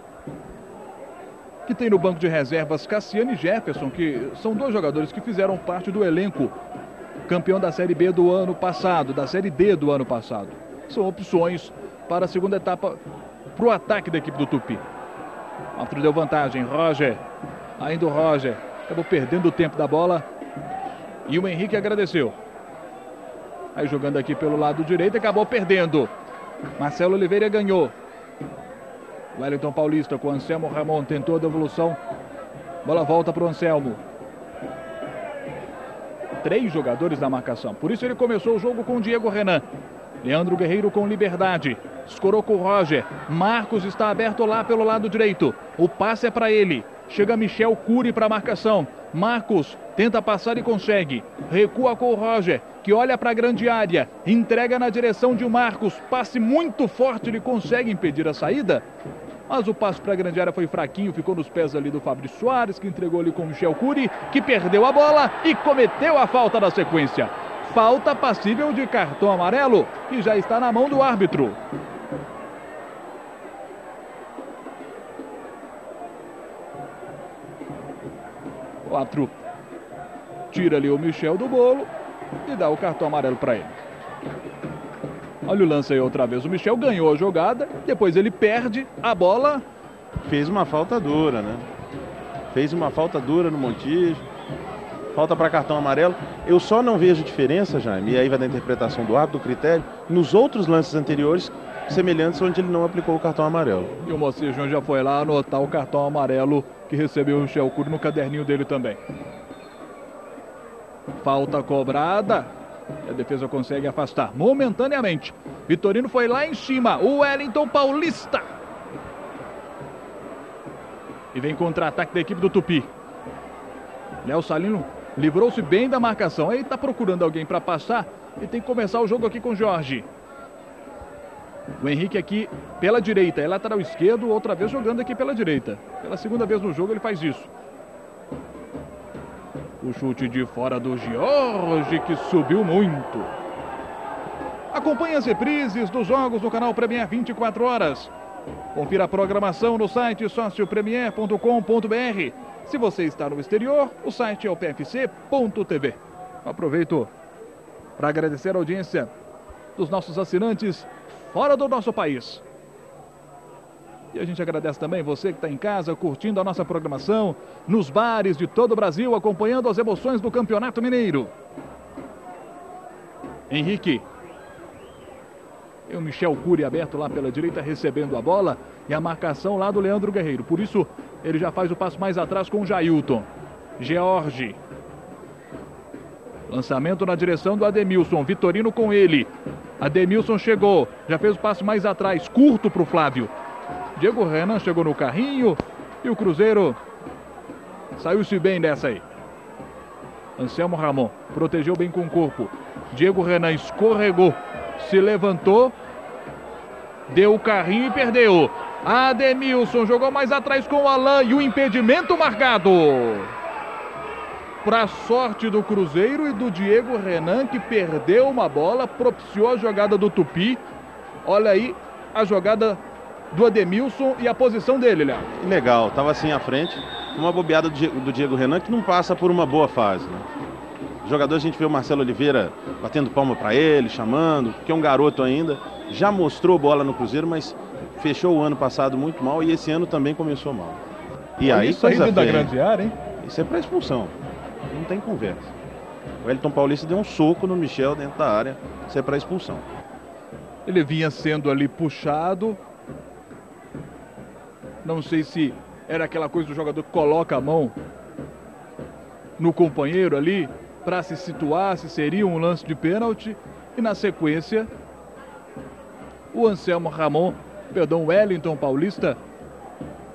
que tem no banco de reservas Cassiano e Jefferson, que são dois jogadores que fizeram parte do elenco campeão da Série B do ano passado, da Série D do ano passado. São opções para a segunda etapa para o ataque da equipe do Tupi. Walter deu vantagem, Roger, ainda o Roger, acabou perdendo o tempo da bola e o Henrique agradeceu. Aí jogando aqui pelo lado direito, acabou perdendo. Marcelo Oliveira ganhou. Wellington Paulista com Anselmo Ramon, tentou a devolução, bola volta para o Anselmo. Três jogadores na marcação, por isso ele começou o jogo com o Diego Renan. Leandro Guerreiro com liberdade, escorou com o Roger, Marcos está aberto lá pelo lado direito, o passe é para ele. Chega Michel Curi para a marcação, Marcos tenta passar e consegue, recua com o Roger, que olha para a grande área, entrega na direção de Marcos, passe muito forte, ele consegue impedir a saída, mas o passe para a grande área foi fraquinho, ficou nos pés ali do Fabrício Soares, que entregou ali com o Michel Curi, que perdeu a bola e cometeu a falta na sequência. Falta passível de cartão amarelo, que já está na mão do árbitro. O árbitro tira ali o Michel do bolo e dá o cartão amarelo para ele. Olha o lance aí outra vez. O Michel ganhou a jogada, depois ele perde a bola. Fez uma falta dura, né? Fez uma falta dura no Montillo. Falta para cartão amarelo. Eu só não vejo diferença, Jaime, e aí vai da interpretação do árbitro, do critério, nos outros lances anteriores, semelhantes, onde ele não aplicou o cartão amarelo. E o Moacir Júnior já foi lá anotar o cartão amarelo que recebeu o Michel Curi no caderninho dele também. Falta cobrada, a defesa consegue afastar momentaneamente. Vitorino foi lá em cima, o Wellington Paulista. E vem contra-ataque da equipe do Tupi. Léo Salino livrou-se bem da marcação, aí está procurando alguém para passar e tem que começar o jogo aqui com o Jorge. O Henrique aqui pela direita, é lateral esquerdo, outra vez jogando aqui pela direita. Pela segunda vez no jogo ele faz isso. O chute de fora do Jorge, que subiu muito. Acompanhe as reprises dos jogos no canal Premier 24 horas. Confira a programação no site sociopremier.com.br. Se você está no exterior, o site é o pfc.tv. Aproveito para agradecer a audiência dos nossos assinantes fora do nosso país. E a gente agradece também você que está em casa curtindo a nossa programação, nos bares de todo o Brasil, acompanhando as emoções do Campeonato Mineiro. Henrique. E o Michel Curi aberto lá pela direita, recebendo a bola e a marcação lá do Leandro Guerreiro. Por isso, ele já faz o passo mais atrás com o Jailton. Jorge. Lançamento na direção do Ademilson. Vitorino com ele. Ademilson chegou. Já fez o passo mais atrás. Curto para o Flávio. Diego Renan chegou no carrinho. E o Cruzeiro saiu-se bem dessa aí. Anselmo Ramon protegeu bem com o corpo. Diego Renan escorregou. Se levantou, deu o carrinho e perdeu. Ademilson jogou mais atrás com o Allan e o impedimento marcado. Para a sorte do Cruzeiro e do Diego Renan, que perdeu uma bola, propiciou a jogada do Tupi. Olha aí a jogada do Ademilson e a posição dele, Léo. Legal, estava assim à frente. Uma bobeada do Diego Renan, que não passa por uma boa fase, né? Jogador, a gente vê o Marcelo Oliveira batendo palma para ele, chamando, que é um garoto ainda. Já mostrou bola no Cruzeiro, mas fechou o ano passado muito mal e esse ano também começou mal. E aí, isso aí da grande área, hein? Isso é para expulsão. Não tem conversa. O Wellington Paulista deu um soco no Michel dentro da área. Isso é para expulsão. Ele vinha sendo ali puxado. Não sei se era aquela coisa do jogador que coloca a mão no companheiro ali para se situar, se seria um lance de pênalti. E na sequência, o Anselmo Ramon, perdão, Wellington Paulista,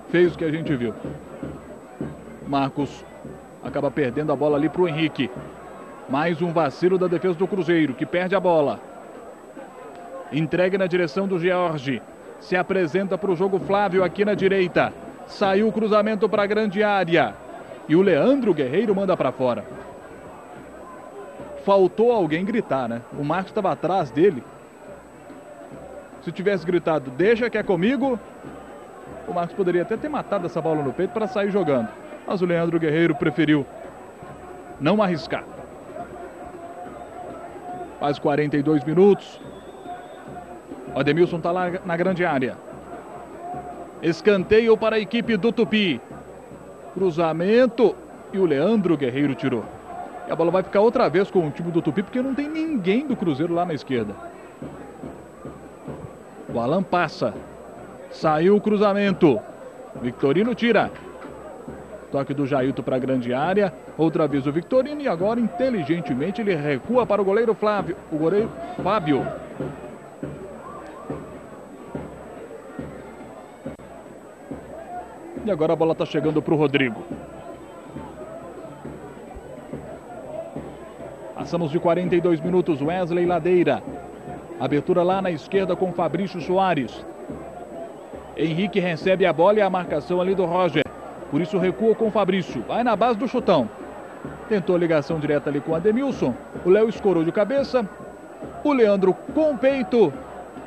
fez o que a gente viu. Marcos acaba perdendo a bola ali para o Henrique. Mais um vacilo da defesa do Cruzeiro, que perde a bola. Entregue na direção do Jorge. Se apresenta para o jogo Flávio aqui na direita. Saiu o cruzamento para a grande área. E o Leandro Guerreiro manda para fora. faltou alguém gritar, né? O Marcos estava atrás dele. Se tivesse gritado, deixa que é comigo, o Marcos poderia até ter matado essa bola no peito para sair jogando. Mas o Leandro Guerreiro preferiu não arriscar. Faz 42 minutos. O Ademilson está lá na grande área. Escanteio para a equipe do Tupi. Cruzamento. E o Leandro Guerreiro tirou. E a bola vai ficar outra vez com o time do Tupi, porque não tem ninguém do Cruzeiro lá na esquerda. O Allan passa. Saiu o cruzamento. Vitorino tira. Toque do Jailton para a grande área. Outra vez o Vitorino. E agora, inteligentemente, ele recua para o goleiro Flávio. O goleiro Fábio. E agora a bola está chegando para o Rodrigo. Passamos de 42 minutos. Wesley Ladeira. Abertura lá na esquerda com Fabrício Soares. Henrique recebe a bola e a marcação ali do Roger. Por isso recua com Fabrício. Vai na base do chutão. Tentou a ligação direta ali com o Ademilson. O Léo escorou de cabeça. O Leandro com o peito.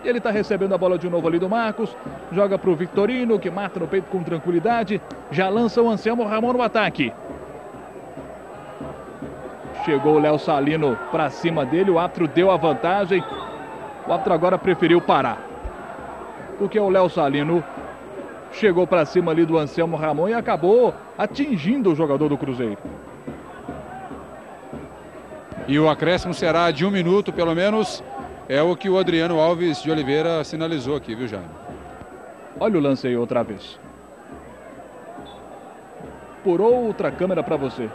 Ele está recebendo a bola de novo ali do Marcos. Joga para o Vitorino, que mata no peito com tranquilidade. Já lança o Anselmo Ramon no ataque. Chegou o Léo Salino para cima dele. O árbitro deu a vantagem. O árbitro agora preferiu parar. Porque o Léo Salino chegou para cima ali do Anselmo Ramon e acabou atingindo o jogador do Cruzeiro. E o acréscimo será de 1 minuto, pelo menos. É o que o Adriano Alves de Oliveira sinalizou aqui, viu, Jaime? Olha o lance aí outra vez. Por outra câmera para você.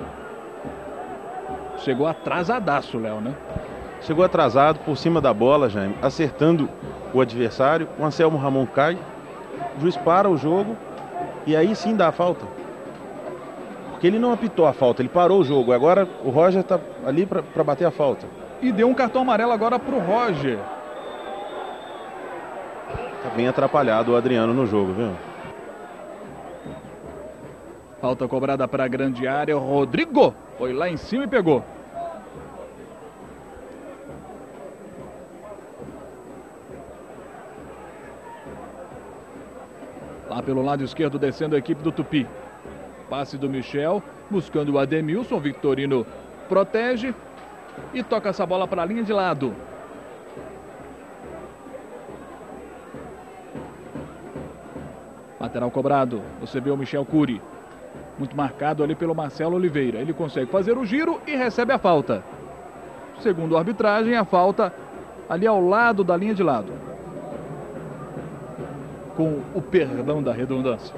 Chegou atrasadaço, Léo, né? Chegou atrasado, por cima da bola, Jaime, acertando o adversário. O Anselmo Ramon cai, o juiz para o jogo e aí sim dá a falta. Porque ele não apitou a falta, ele parou o jogo. Agora o Roger tá ali para bater a falta. E deu um cartão amarelo agora pro Roger. Tá bem atrapalhado o Adriano no jogo, viu? Falta cobrada para a grande área. O Rodrigo foi lá em cima e pegou. Lá pelo lado esquerdo descendo a equipe do Tupi. Passe do Michel, buscando o Ademilson. Vitorino protege. E toca essa bola para a linha de lado. Lateral cobrado. Você vê o Michel Curi. Muito marcado ali pelo Marcelo Oliveira. Ele consegue fazer o giro e recebe a falta. Segundo a arbitragem, a falta ali ao lado da linha de lado. Com o perdão da redundância.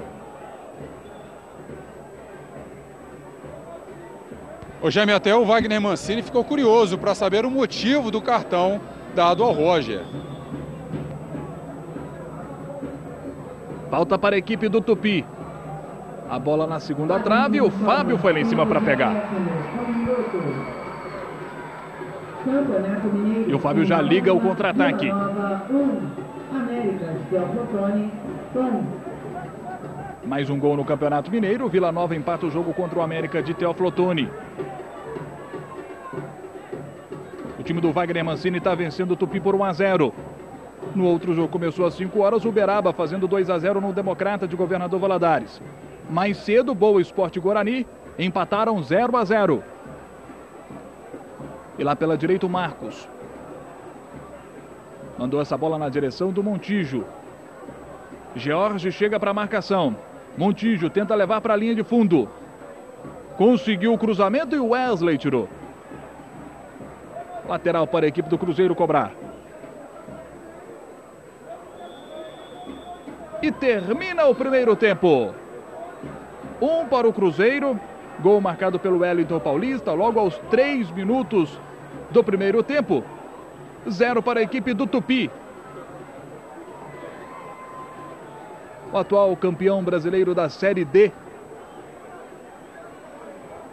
O Jaime, até o Vágner Mancini ficou curioso para saber o motivo do cartão dado ao Roger. Falta para a equipe do Tupi. A bola na segunda trave, o Fábio foi lá em cima para pegar. E o Fábio já liga o contra-ataque. Mais um gol no Campeonato Mineiro. Vila Nova empata o jogo contra o América de Teoflotone. O time do Vágner Mancini está vencendo o Tupi por 1 a 0. No outro jogo começou às 5 horas. Uberaba fazendo 2 a 0 no Democrata de Governador Valadares. Mais cedo, Boa Esporte e Guarani empataram 0 a 0. E lá pela direita o Marcos. Mandou essa bola na direção do Montillo. Jorge chega para a marcação. Montillo tenta levar para a linha de fundo. Conseguiu o cruzamento e o Wesley tirou. Lateral para a equipe do Cruzeiro cobrar. E termina o primeiro tempo. 1 para o Cruzeiro. Gol marcado pelo Wellington Paulista logo aos 3 minutos do primeiro tempo. 0 para a equipe do Tupi. O atual campeão brasileiro da Série D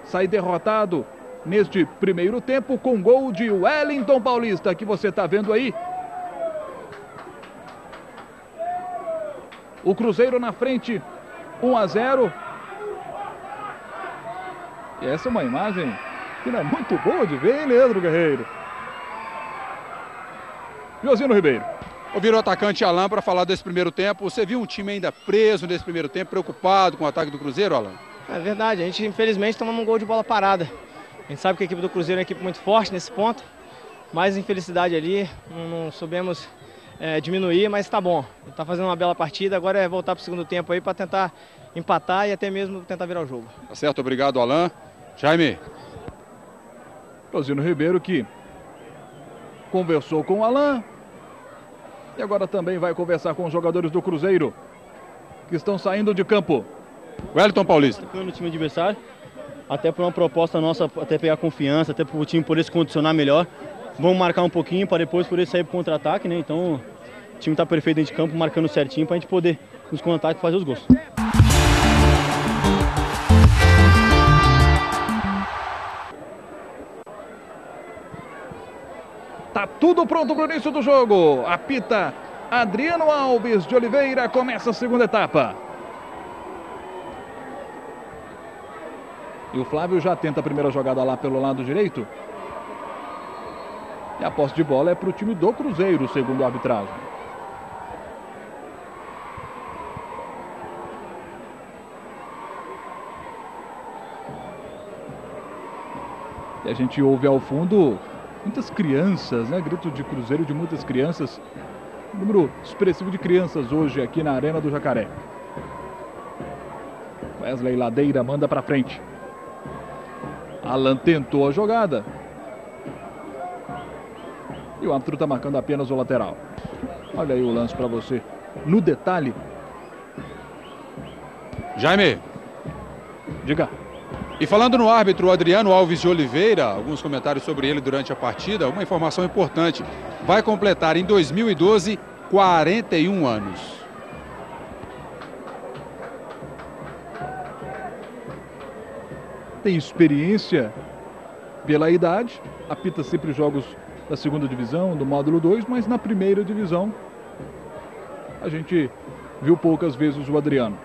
sai derrotado neste primeiro tempo com gol de Wellington Paulista, que você está vendo aí. O Cruzeiro na frente, 1 a 0. E essa é uma imagem Que não é muito boa de ver, hein, Leandro Guerreiro? Josino Ribeiro. Ouvir o atacante Allan para falar desse primeiro tempo. Você viu um time ainda preso nesse primeiro tempo, preocupado com o ataque do Cruzeiro, Allan? É verdade, a gente infelizmente tomamos um gol de bola parada. A gente sabe que a equipe do Cruzeiro é uma equipe muito forte nesse ponto, mas infelicidade ali, não soubemos diminuir, mas tá bom. Tá fazendo uma bela partida, agora é voltar pro segundo tempo aí para tentar empatar e até mesmo tentar virar o jogo. Tá certo, obrigado, Allan. Jaime. Josino Ribeiro que conversou com o Allan e agora também vai conversar com os jogadores do Cruzeiro que estão saindo de campo. Wellington Paulista. No time adversário. Até por uma proposta nossa, até pegar confiança, até para o time poder se condicionar melhor. Vamos marcar um pouquinho para depois poder sair para o contra-ataque, né? Então o time está perfeito dentro de campo, marcando certinho para a gente poder nos contra-ataques e fazer os gols. Tá tudo pronto para o início do jogo. Apita Adriano Alves de Oliveira, começa a segunda etapa. E o Flávio já tenta a primeira jogada lá pelo lado direito. E a posse de bola é para o time do Cruzeiro, segundo a arbitragem. E a gente ouve ao fundo muitas crianças, né? Grito de Cruzeiro de muitas crianças. Número expressivo de crianças hoje aqui na Arena do Jacaré. Wesley Ladeira manda para frente. Allan tentou a jogada. E o árbitro está marcando apenas o lateral. Olha aí o lance para você. No detalhe. Jaime. Diga. E falando no árbitro Adriano Alves de Oliveira, alguns comentários sobre ele durante a partida, uma informação importante. Vai completar em 2012 41 anos. Tem experiência pela idade, apita sempre jogos da segunda divisão, do módulo 2, mas na primeira divisão a gente viu poucas vezes o Adriano.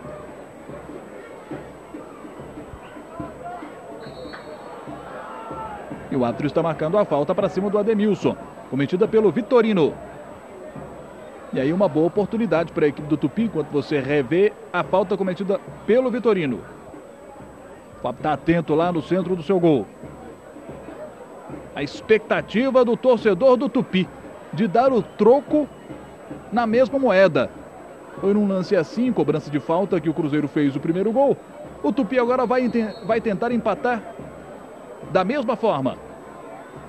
E o árbitro está marcando a falta para cima do Ademilson, cometida pelo Vitorino. E aí uma boa oportunidade para a equipe do Tupi, enquanto você revê a falta cometida pelo Vitorino. Fábio está atento lá no centro do seu gol. A expectativa do torcedor do Tupi de dar o troco na mesma moeda. Foi num lance assim, cobrança de falta, que o Cruzeiro fez o primeiro gol. O Tupi agora vai tentar empatar da mesma forma.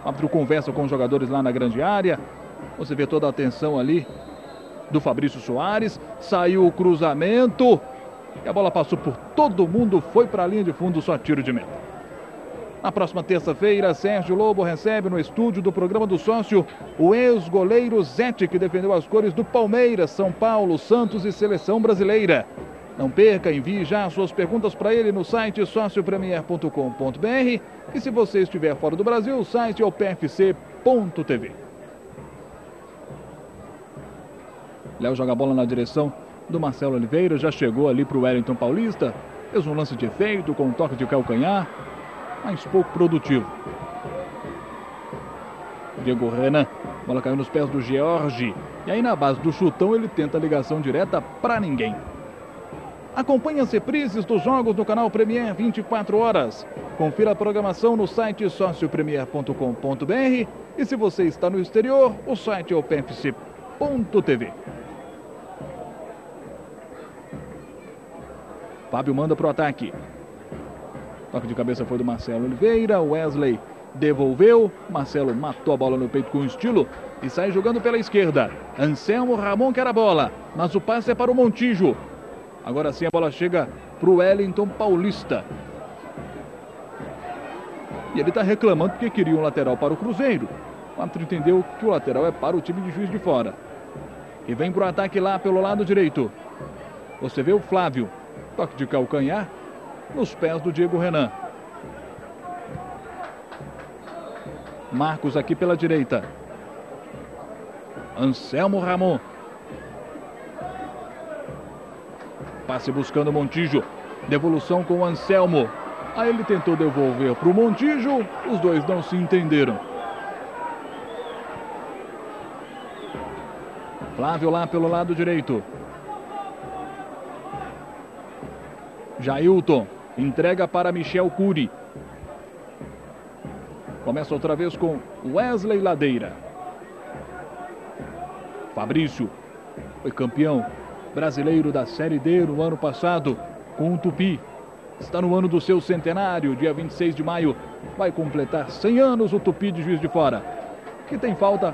O árbitro conversa com os jogadores lá na grande área. Você vê toda a atenção ali do Fabrício Soares. Saiu o cruzamento. E a bola passou por todo mundo, foi para a linha de fundo, só tiro de meta. Na próxima terça-feira, Sérgio Lobo recebe no estúdio do programa do Sócio o ex-goleiro Zete, que defendeu as cores do Palmeiras, São Paulo, Santos e Seleção Brasileira. Não perca, envie já suas perguntas para ele no site sociopremier.com.br e se você estiver fora do Brasil, o site é o pfc.tv. Léo joga a bola na direção do Marcelo Oliveira, já chegou ali para o Wellington Paulista, fez um lance de efeito com um toque de calcanhar, mas pouco produtivo. Diego Renan, bola caiu nos pés do Jorge, e aí na base do chutão ele tenta a ligação direta para ninguém. Acompanhe as reprises dos jogos no canal Premier 24 horas. Confira a programação no site sociopremier.com.br e se você está no exterior, o site é o pfc.tv. Fábio manda para o ataque. Toque de cabeça foi do Marcelo Oliveira. Wesley devolveu. Marcelo matou a bola no peito com estilo e sai jogando pela esquerda. Anselmo Ramon quer a bola, mas o passe é para o Montillo. Agora sim a bola chega para o Wellington Paulista. E ele está reclamando porque queria um lateral para o Cruzeiro. O árbitro entendeu que o lateral é para o time de Juiz de Fora. E vem para o ataque lá pelo lado direito. Você vê o Flávio. Toque de calcanhar nos pés do Diego Renan. Marcos aqui pela direita. Anselmo Ramon. Passe buscando Montillo. Devolução com o Anselmo. Aí ele tentou devolver para o Montillo. Os dois não se entenderam. Flávio lá pelo lado direito. Jailton entrega para Michel Curi. Começa outra vez com Wesley Ladeira. Fabrício foi campeão brasileiro da Série D no ano passado com o Tupi. Está no ano do seu centenário, dia 26 de maio. Vai completar 100 anos o Tupi de Juiz de Fora. Que tem falta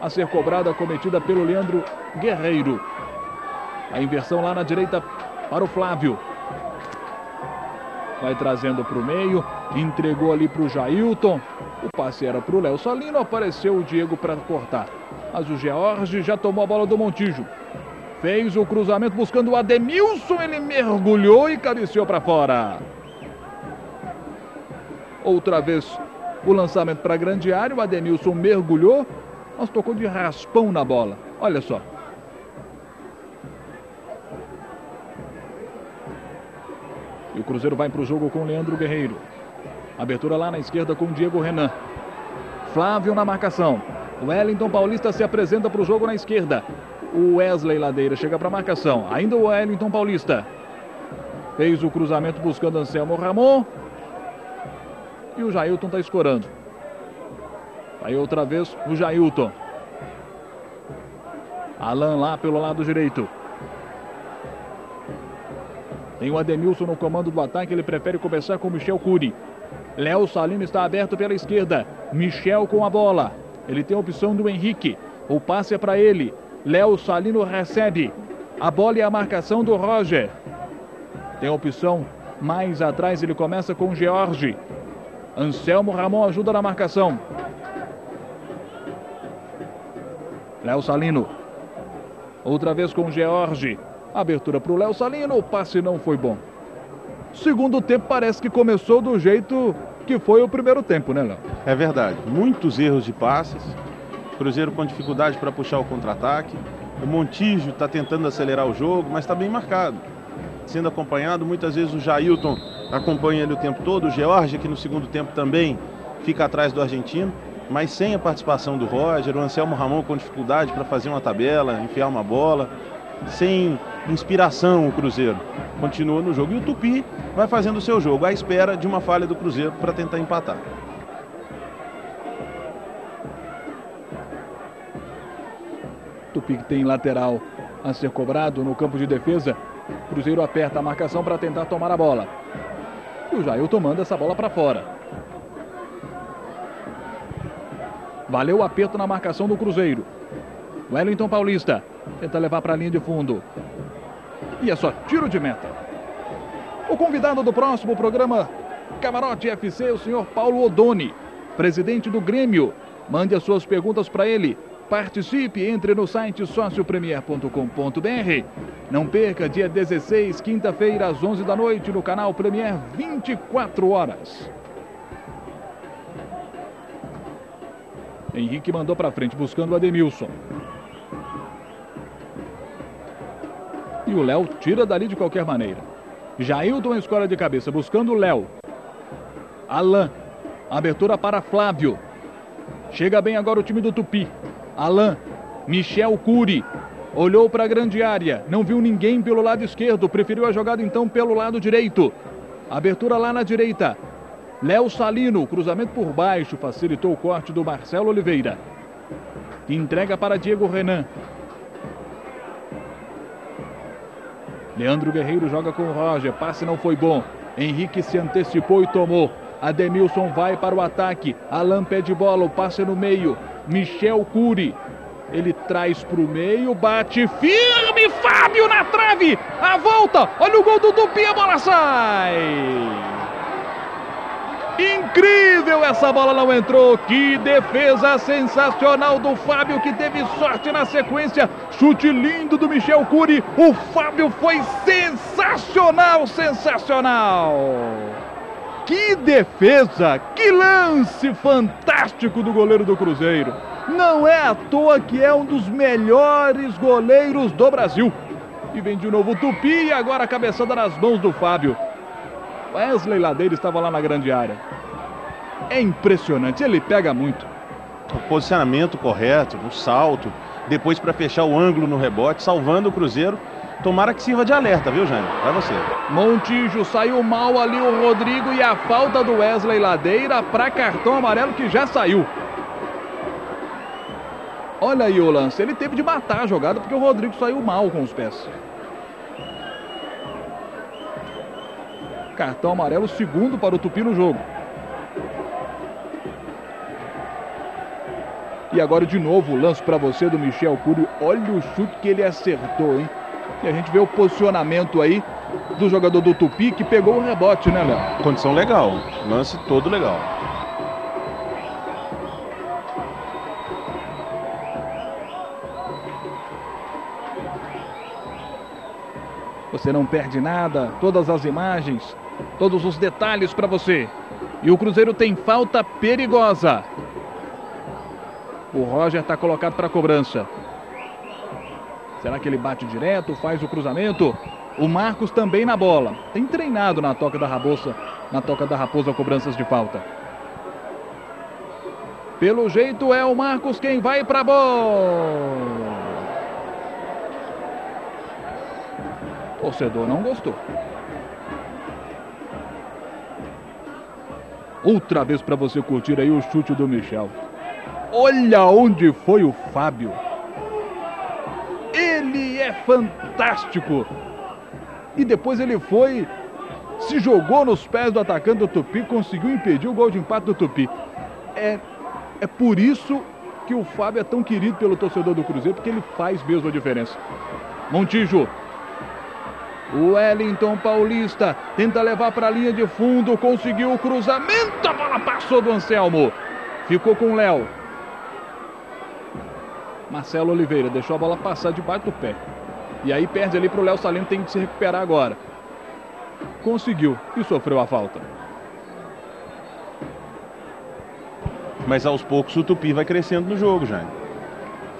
a ser cobrada, cometida pelo Leandro Guerreiro. A inversão lá na direita para o Flávio. Vai trazendo para o meio. Entregou ali para o Jailton. O passe era para o Léo Salino. Apareceu o Diego para cortar. Mas o Jorge já tomou a bola do Montillo. Fez o cruzamento buscando o Ademilson. Ele mergulhou e cabeceou para fora. Outra vez o lançamento para a grande área. O Ademilson mergulhou, mas tocou de raspão na bola. Olha só. E o Cruzeiro vai para o jogo com o Leandro Guerreiro. Abertura lá na esquerda com o Diego Renan. Flávio na marcação. O Wellington Paulista se apresenta para o jogo na esquerda. O Wesley Ladeira chega para a marcação. Ainda o Wellington Paulista. Fez o cruzamento buscando Anselmo Ramon. E o Jailton está escorando. Aí outra vez o Jailton. Allan lá pelo lado direito. Tem o Ademilson no comando do ataque. Ele prefere começar com o Michel Curi. Léo Salino está aberto pela esquerda. Michel com a bola. Ele tem a opção do Henrique. O passe é para ele. Léo Salino recebe. A bola e a marcação do Roger. Tem a opção mais atrás. Ele começa com o Jorge. Anselmo Ramon ajuda na marcação. Léo Salino. Outra vez com o Jorge. Abertura para o Léo Salino. O passe não foi bom. Segundo tempo parece que começou do jeito que foi o primeiro tempo, né, Léo? É verdade. Muitos erros de passes. Cruzeiro com dificuldade para puxar o contra-ataque. O Montillo está tentando acelerar o jogo, mas está bem marcado. Sendo acompanhado, muitas vezes o Jailton acompanha ele o tempo todo. O Jorge, que no segundo tempo também fica atrás do argentino. Mas sem a participação do Roger, o Anselmo Ramon com dificuldade para fazer uma tabela, enfiar uma bola, sem inspiração o Cruzeiro. Continua no jogo e o Tupi vai fazendo o seu jogo à espera de uma falha do Cruzeiro para tentar empatar. Tupi que tem lateral a ser cobrado no campo de defesa. Cruzeiro aperta a marcação para tentar tomar a bola. E o Jailton manda essa bola para fora. Valeu o aperto na marcação do Cruzeiro. Wellington Paulista tenta levar para a linha de fundo. E é só tiro de meta. O convidado do próximo programa Camarote FC, o senhor Paulo Odoni, presidente do Grêmio. Mande as suas perguntas para ele. Participe, entre no site sociopremier.com.br. Não perca, dia 16, quinta-feira, às 11 da noite, no canal Premier, 24 horas. Henrique mandou para frente, buscando o Ademilson. E o Léo tira dali de qualquer maneira. Jailton escola de cabeça, buscando o Léo. Allan, abertura para Flávio. Chega bem agora o time do Tupi. Allan, Michel Curi, olhou para a grande área, não viu ninguém pelo lado esquerdo, preferiu a jogada então pelo lado direito. Abertura lá na direita. Léo Salino, cruzamento por baixo, facilitou o corte do Marcelo Oliveira. Entrega para Diego Renan. Leandro Guerreiro joga com o Roger, passe não foi bom. Henrique se antecipou e tomou. Ademilson vai para o ataque. Allan pede bola, o passe no meio. Michel Curi, ele traz para o meio, bate firme, Fábio na trave. A volta, olha o gol do Tupi, a bola sai. Incrível, essa bola não entrou. Que defesa sensacional do Fábio, que teve sorte na sequência. Chute lindo do Michel Curi. O Fábio foi sensacional, sensacional. Que defesa, que lance fantástico do goleiro do Cruzeiro. Não é à toa que é um dos melhores goleiros do Brasil. E vem de novo o Tupi e agora a cabeçada nas mãos do Fábio. Wesley Ladeira estava lá na grande área. É impressionante, ele pega muito. O posicionamento correto, no salto, depois para fechar o ângulo no rebote, salvando o Cruzeiro. Tomara que sirva de alerta, viu, Jaime? Pra você. Montillo saiu mal ali o Rodrigo e a falta do Wesley Ladeira para cartão amarelo que já saiu. Olha aí o lance, ele teve de matar a jogada porque o Rodrigo saiu mal com os pés. Cartão amarelo, segundo para o Tupi no jogo. E agora de novo o lance para você do Michel Curi. Olha o chute que ele acertou, hein? E a gente vê o posicionamento aí do jogador do Tupi que pegou o rebote, né, Léo? Condição legal, lance todo legal. Você não perde nada, todas as imagens, todos os detalhes para você. E o Cruzeiro tem falta perigosa. O Roger está colocado para cobrança. Será que ele bate direto, faz o cruzamento? O Marcos também na bola. Tem treinado na toca da raposa cobranças de falta. Pelo jeito é o Marcos quem vai para a bola. Torcedor não gostou. Outra vez para você curtir aí o chute do Michel. Olha onde foi o Fábio. Ele é fantástico. E depois ele foi, se jogou nos pés do atacante do Tupi, conseguiu impedir o gol de empate do Tupi. É por isso que o Fábio é tão querido pelo torcedor do Cruzeiro, porque ele faz mesmo a diferença. Montillo. O Wellington Paulista tenta levar para a linha de fundo, conseguiu o cruzamento, a bola passou do Anselmo. Ficou com o Léo. Marcelo Oliveira deixou a bola passar debaixo do pé. E aí perde ali para o Léo Salino, tem que se recuperar agora. Conseguiu e sofreu a falta. Mas aos poucos o Tupi vai crescendo no jogo, Jaime.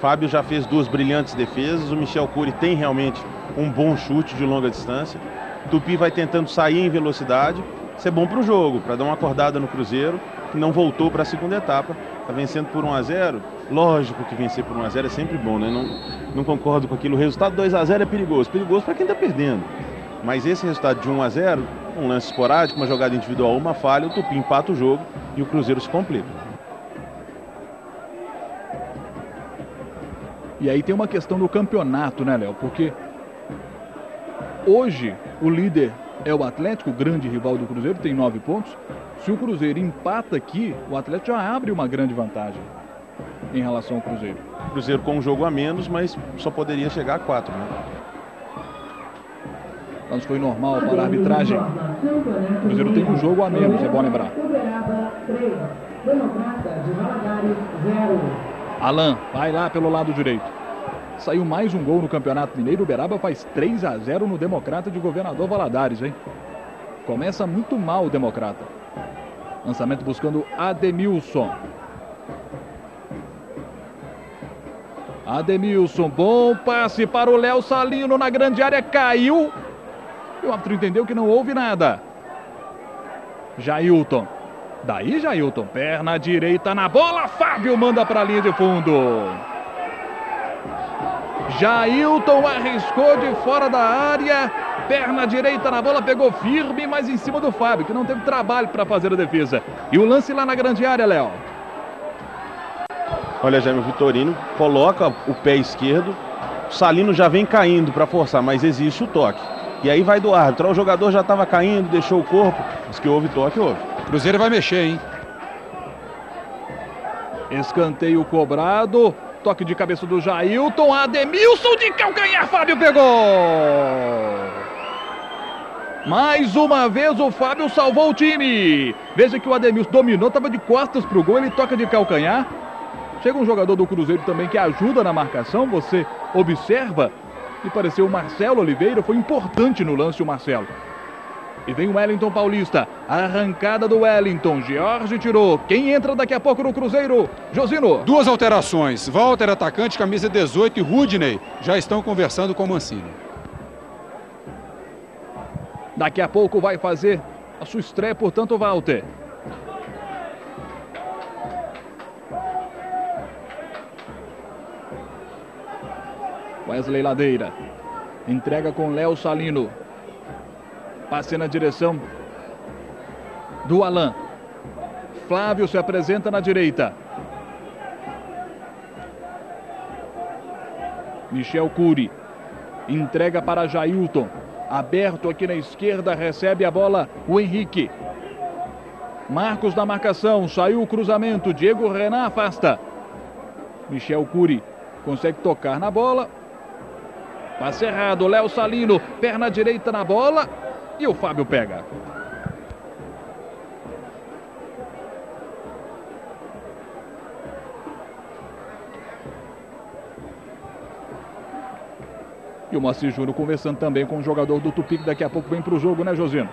Fábio já fez duas brilhantes defesas. O Michel Curi tem realmente um bom chute de longa distância. Tupi vai tentando sair em velocidade. Isso é bom para o jogo, para dar uma acordada no Cruzeiro, que não voltou para a segunda etapa. Está vencendo por 1 a 0. Lógico que vencer por 1 a 0 é sempre bom, né? Não concordo com aquilo. O resultado 2 a 0 é perigoso. Perigoso para quem está perdendo. Mas esse resultado de 1 a 0, um lance esporádico, uma jogada individual, uma falha, o Tupi empata o jogo e o Cruzeiro se complica. E aí tem uma questão do campeonato, né, Léo? Porque hoje o líder é o Atlético, o grande rival do Cruzeiro, tem 9 pontos. Se o Cruzeiro empata aqui, o Atlético já abre uma grande vantagem em relação ao Cruzeiro. Cruzeiro com um jogo a menos, mas só poderia chegar a 4, né? Então foi normal para a arbitragem. O Cruzeiro tem um jogo a menos, é bom lembrar. Allan vai lá pelo lado direito. Saiu mais um gol no Campeonato Mineiro. Uberaba faz 3 a 0 no Democrata de Governador Valadares, hein? Começa muito mal o Democrata. Lançamento buscando Ademilson. Ademilson, bom passe para o Léo Salino na grande área, caiu. E o árbitro entendeu que não houve nada. Jailton. Daí Jailton, perna direita na bola, Fábio manda para a linha de fundo. Jailton arriscou de fora da área, perna direita na bola, pegou firme, mas em cima do Fábio, que não teve trabalho para fazer a defesa. E o lance lá na grande área, Léo. Olha, Jaime, o Vitorino coloca o pé esquerdo, o Salino já vem caindo para forçar, mas existe o toque. E aí vai do árbitro, o jogador já estava caindo, deixou o corpo, diz que houve toque, houve. Cruzeiro vai mexer, hein? Escanteio cobrado. Toque de cabeça do Jailton, Ademilson de calcanhar, Fábio pegou! Mais uma vez o Fábio salvou o time. Veja que o Ademilson dominou, estava de costas para o gol, ele toca de calcanhar. Chega um jogador do Cruzeiro também que ajuda na marcação, você observa. E pareceu o Marcelo Oliveira, foi importante no lance o Marcelo. E vem o Wellington Paulista, arrancada do Wellington, Jorge tirou, quem entra daqui a pouco no Cruzeiro? Josino. Duas alterações, Walter, atacante, camisa 18, e Rudnei já estão conversando com o Mancini. Daqui a pouco vai fazer a sua estreia, portanto, o Walter. Wesley Ladeira. Entrega com Léo Salino. Passe na direção do Allan. Flávio se apresenta na direita. Michel Curi. Entrega para Jailton. Aberto aqui na esquerda, recebe a bola o Henrique. Marcos na marcação, saiu o cruzamento. Diego Renan afasta. Michel Curi consegue tocar na bola. Passe errado, Léo Salino, perna direita na bola e o Fábio pega. E o Moacir Júnior conversando também com o jogador do Tupi, que daqui a pouco vem para o jogo, né, Josino?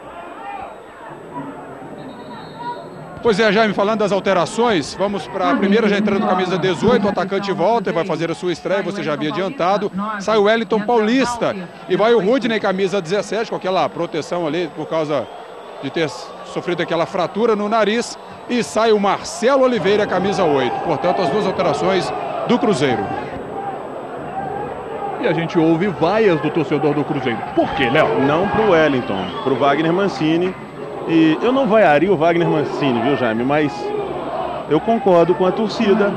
Pois é, Jaime, falando das alterações, vamos para a primeira, já entrando camisa 18, o atacante Walter vai fazer a sua estreia, você já havia adiantado, sai o Wellington Paulista e vai o Rudnei, camisa 17, com aquela proteção ali por causa de ter sofrido aquela fratura no nariz, e sai o Marcelo Oliveira, camisa 8, portanto as duas alterações do Cruzeiro. E a gente ouve vaias do torcedor do Cruzeiro, por quê, Léo? Não para o Wellington, para o Vágner Mancini. E eu não vaiaria o Vágner Mancini, viu, Jaime? Mas eu concordo com a torcida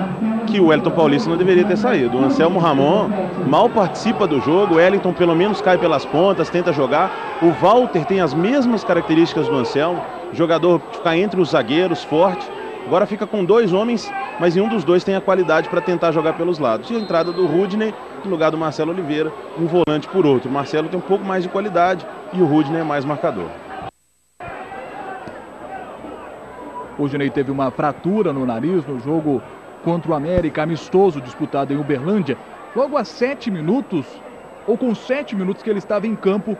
que o Wellington Paulista não deveria ter saído. O Anselmo Ramon mal participa do jogo, o Wellington pelo menos cai pelas pontas, tenta jogar. O Walter tem as mesmas características do Anselmo, jogador que fica entre os zagueiros, forte. Agora fica com dois homens, mas nenhum dos dois tem a qualidade para tentar jogar pelos lados. E a entrada do Rudnei no lugar do Marcelo Oliveira, um volante por outro. O Marcelo tem um pouco mais de qualidade e o Rudnei é mais marcador. O Rudnei teve uma fratura no nariz no jogo contra o América, amistoso, disputado em Uberlândia. Logo a 7 minutos, ou com 7 minutos que ele estava em campo,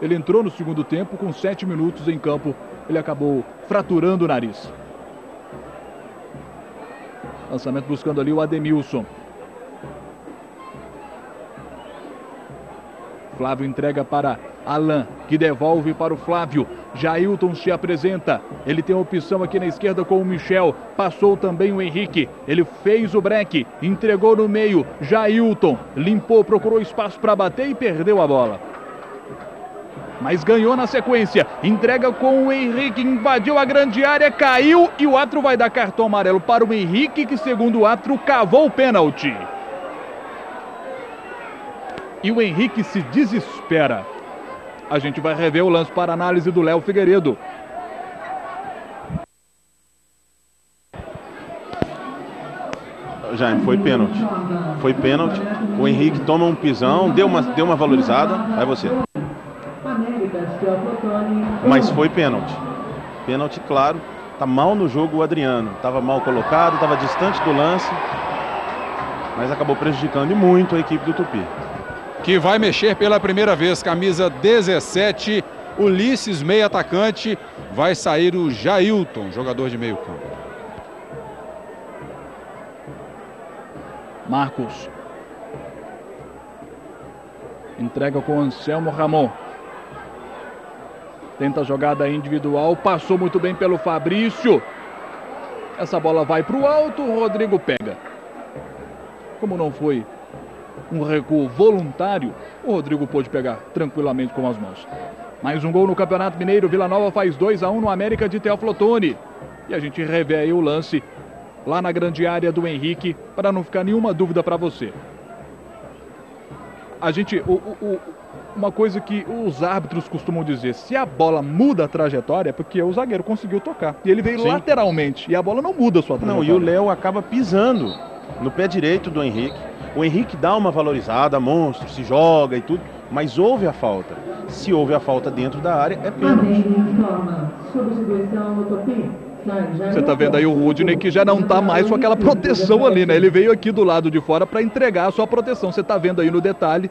ele entrou no segundo tempo, com 7 minutos em campo, ele acabou fraturando o nariz. Lançamento buscando ali o Ademilson. Flávio entrega para Allan, que devolve para o Flávio. Jailton se apresenta. Ele tem a opção aqui na esquerda com o Michel. Passou também o Henrique. Ele fez o break, entregou no meio. Jailton limpou, procurou espaço para bater e perdeu a bola. Mas ganhou na sequência. Entrega com o Henrique, invadiu a grande área, caiu e o árbitro vai dar cartão amarelo para o Henrique, que segundo o árbitro cavou o pênalti. E o Henrique se desespera. A gente vai rever o lance para análise do Léo Figueiredo. Jaime, foi pênalti. Foi pênalti. O Henrique toma um pisão, deu uma valorizada. Vai você. Mas foi pênalti. Pênalti, claro. Tá mal no jogo o Adriano. Tava mal colocado, tava distante do lance. Mas acabou prejudicando muito a equipe do Tupi, que vai mexer pela primeira vez, camisa 17, Ulisses, meio atacante, vai sair o Jailton, jogador de meio campo. Marcos. Entrega com Anselmo Ramon. Tenta a jogada individual, passou muito bem pelo Fabrício. Essa bola vai para o alto, o Rodrigo pega. Como não foi um recuo voluntário, o Rodrigo pôde pegar tranquilamente com as mãos. Mais um gol no Campeonato Mineiro. Vila Nova faz 2-1 no América de Teoflotone. E a gente revê aí o lance lá na grande área do Henrique, para não ficar nenhuma dúvida para você. A gente, uma coisa que os árbitros costumam dizer, se a bola muda a trajetória, é porque o zagueiro conseguiu tocar. E ele veio Sim. lateralmente, e a bola não muda a sua trajetória. Não, e o Léo acaba pisando no pé direito do Henrique. O Henrique dá uma valorizada, monstro, se joga e tudo, mas houve a falta. Se houve a falta dentro da área, é pênalti. Você tá vendo aí o Rudnei, que já não tá mais com aquela proteção ali, né? Ele veio aqui do lado de fora para entregar a sua proteção. Você tá vendo aí no detalhe,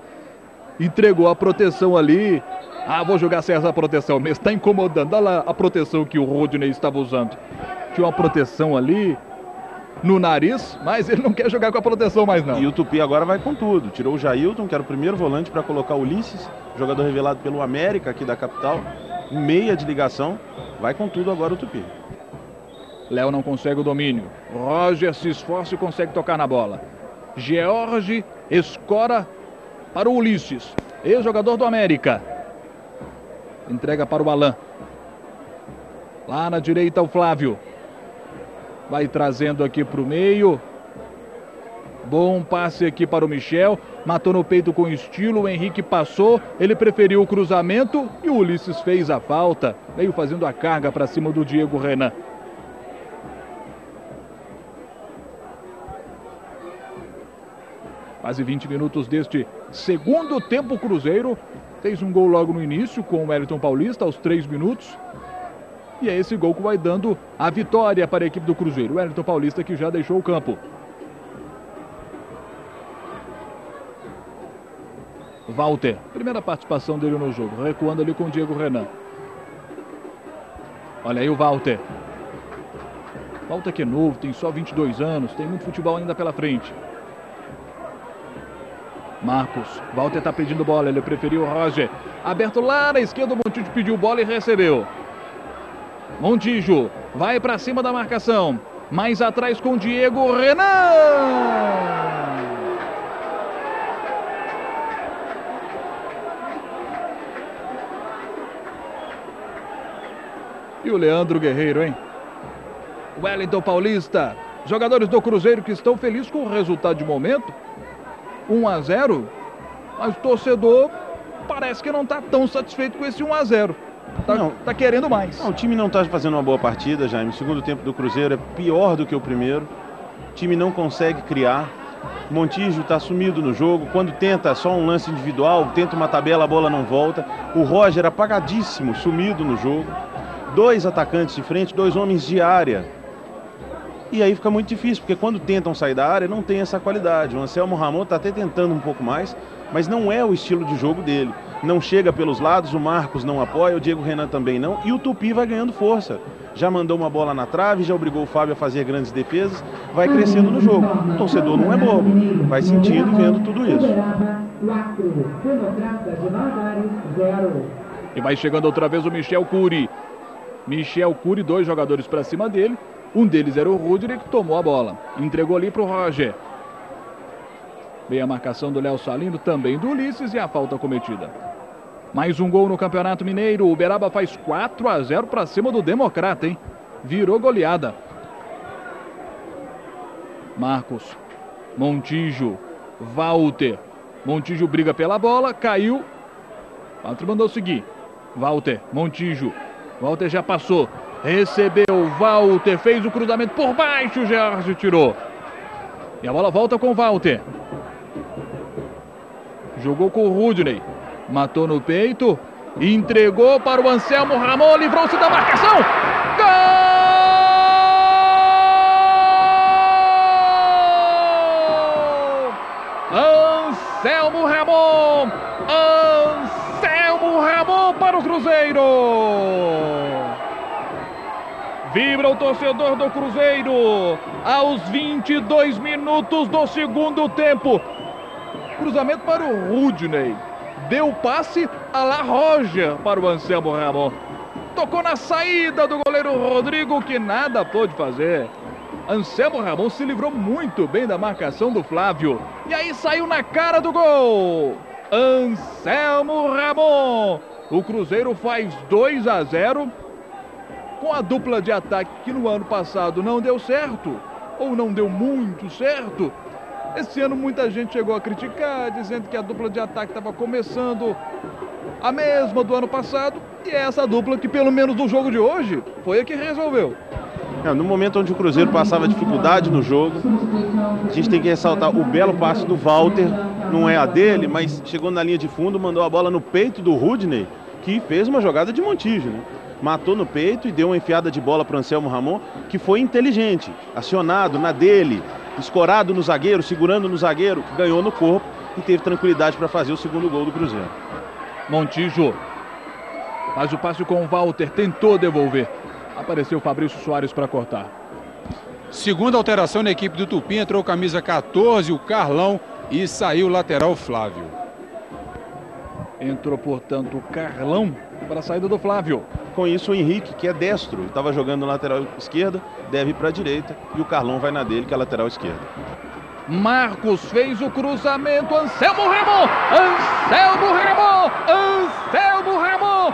entregou a proteção ali. Ah, vou jogar sem essa proteção mesmo, tá incomodando. Olha lá a proteção que o Rudnei estava usando. Tinha uma proteção ali no nariz, mas ele não quer jogar com a proteção mais não. E o Tupi agora vai com tudo. Tirou o Jailton, que era o primeiro volante, para colocar o Ulisses, jogador revelado pelo América aqui da capital. meia de ligação. Vai com tudo agora o Tupi. Léo não consegue o domínio. Roger se esforça e consegue tocar na bola. Jorge escora para o Ulisses, ex-jogador do América. Entrega para o Allan. Lá na direita o Flávio. Vai trazendo aqui para o meio. Bom passe aqui para o Michel. Matou no peito com estilo. O Henrique passou. Ele preferiu o cruzamento. E o Ulisses fez a falta. Veio fazendo a carga para cima do Diego Renan. Quase 20 minutos deste segundo tempo. Cruzeiro fez um gol logo no início com o Wellington Paulista aos 3 minutos. E é esse gol que vai dando a vitória para a equipe do Cruzeiro. O Wellington Paulista que já deixou o campo. Walter, primeira participação dele no jogo, recuando ali com o Diego Renan. Olha aí o Walter. Walter que é novo, tem só 22 anos, tem muito futebol ainda pela frente. Marcos, Walter está pedindo bola, ele preferiu o Roger. Aberto lá na esquerda, o Montillo pediu bola e recebeu. Montillo vai para cima da marcação, mais atrás com o Diego Renan. E o Leandro Guerreiro, hein? Wellington Paulista, jogadores do Cruzeiro que estão felizes com o resultado de momento. 1 a 0, mas o torcedor parece que não está tão satisfeito com esse 1 a 0. Tá querendo mais. Não, o time não está fazendo uma boa partida, Jaime. O segundo tempo do Cruzeiro é pior do que o primeiro. O time não consegue criar. Montillo está sumido no jogo. Quando tenta só um lance individual, tenta uma tabela, a bola não volta. O Roger apagadíssimo, sumido no jogo. 2 atacantes de frente, 2 homens de área. E aí fica muito difícil, porque quando tentam sair da área, não tem essa qualidade. O Anselmo Ramon está até tentando um pouco mais, mas não é o estilo de jogo dele. Não chega pelos lados, o Marcos não apoia, o Diego Renan também não. E o Tupi vai ganhando força. Já mandou uma bola na trave, já obrigou o Fábio a fazer grandes defesas. Vai crescendo no jogo. O torcedor não é bobo. Vai sentindo e vendo tudo isso. E vai chegando outra vez o Michel Curi. Michel Curi, 2 jogadores para cima dele. Um deles era o Roger, que tomou a bola. Entregou ali para o Roger. Veio a marcação do Léo Salino, também do Ulisses, e a falta cometida. Mais um gol no Campeonato Mineiro. O Uberaba faz 4 a 0 para cima do Democrata, hein? Virou goleada. Marcos, Montillo, Walter. Montillo briga pela bola, caiu. Walter mandou seguir. Walter, Montillo. Walter já passou. Recebeu Walter, fez o cruzamento por baixo, Jorge tirou. E a bola volta com Walter. Jogou com o Rudnei. Matou no peito. Entregou para o Anselmo Ramon. Livrou-se da marcação. Gol! Anselmo Ramon! Anselmo Ramon para o Cruzeiro! Vibra o torcedor do Cruzeiro aos 22 minutos do segundo tempo. Cruzamento para o Rudnei. Deu passe a la Roger para o Anselmo Ramon. Tocou na saída do goleiro Rodrigo, que nada pôde fazer. Anselmo Ramon se livrou muito bem da marcação do Flávio. E aí saiu na cara do gol. Anselmo Ramon. O Cruzeiro faz 2 a 0. Com a dupla de ataque que no ano passado não deu certo, ou não deu muito certo, esse ano muita gente chegou a criticar, dizendo que a dupla de ataque estava começando a mesma do ano passado, e é essa dupla que, pelo menos no jogo de hoje, foi a que resolveu. No momento onde o Cruzeiro passava dificuldade no jogo, a gente tem que ressaltar o belo passe do Walter, não é a dele, mas chegou na linha de fundo, mandou a bola no peito do Rudnei, que fez uma jogada de Montillo, né? Matou no peito e deu uma enfiada de bola para o Anselmo Ramon, que foi inteligente, acionado na dele, escorado no zagueiro, segurando no zagueiro, ganhou no corpo e teve tranquilidade para fazer o segundo gol do Cruzeiro. Montillo faz o passe com o Walter, tentou devolver. Apareceu o Fabrício Soares para cortar. Segunda alteração na equipe do Tupi, entrou camisa 14, o Carlão, e saiu o lateral Flávio. Entrou, portanto, o Carlão para a saída do Flávio. Com isso, o Henrique, que é destro, estava jogando na lateral esquerda, deve ir para a direita e o Carlão vai na dele, que é a lateral esquerda. Marcos fez o cruzamento, Anselmo Ramon! Anselmo Ramon! Anselmo Ramon!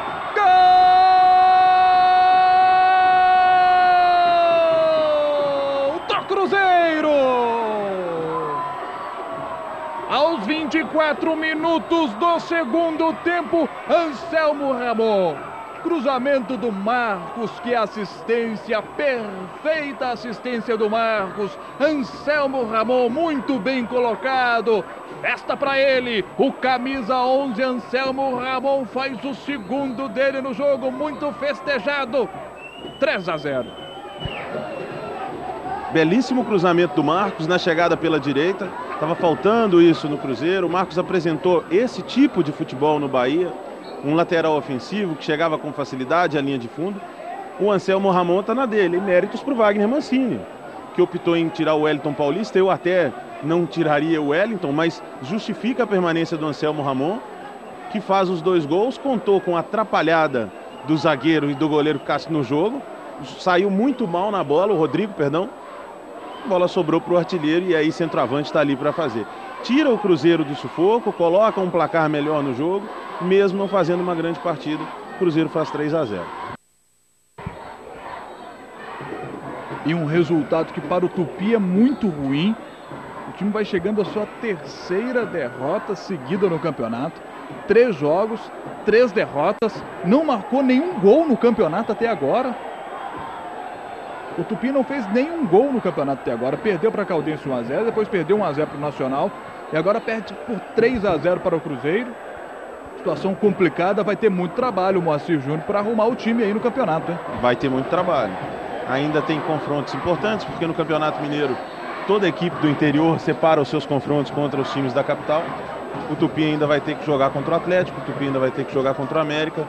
Gol do Cruzeiro! Aos 24 minutos do segundo tempo, Anselmo Ramon. Cruzamento do Marcos, que assistência, perfeita assistência do Marcos. Anselmo Ramon, muito bem colocado. Festa para ele, o camisa 11, Anselmo Ramon faz o segundo dele no jogo, muito festejado. 3-0. Belíssimo cruzamento do Marcos na chegada pela direita. Estava faltando isso no Cruzeiro. O Marcos apresentou esse tipo de futebol no Bahia. Um lateral ofensivo que chegava com facilidade à linha de fundo. O Anselmo Ramon está na dele. Méritos para o Vágner Mancini, que optou em tirar o Wellington Paulista. Eu até não tiraria o Wellington, mas justifica a permanência do Anselmo Ramon, que faz os dois gols. Contou com a atrapalhada do zagueiro e do goleiro Cássio no jogo. Saiu muito mal na bola, o Rodrigo, perdão. A bola sobrou para o artilheiro e aí centroavante está ali para fazer. Tira o Cruzeiro do sufoco, coloca um placar melhor no jogo, mesmo não fazendo uma grande partida, o Cruzeiro faz 3-0. E um resultado que para o Tupi é muito ruim. O time vai chegando à sua terceira derrota seguida no campeonato. 3 jogos, 3 derrotas, não marcou nenhum gol no campeonato até agora. O Tupi não fez nenhum gol no campeonato até agora. Perdeu para a Caldense 1-0, depois perdeu 1-0 para o Nacional. E agora perde por 3-0 para o Cruzeiro. Situação complicada, vai ter muito trabalho o Moacir Júnior para arrumar o time aí no campeonato, hein? Vai ter muito trabalho. Ainda tem confrontos importantes, porque no Campeonato Mineiro toda a equipe do interior separa os seus confrontos contra os times da capital. O Tupi ainda vai ter que jogar contra o Atlético, o Tupi ainda vai ter que jogar contra o América.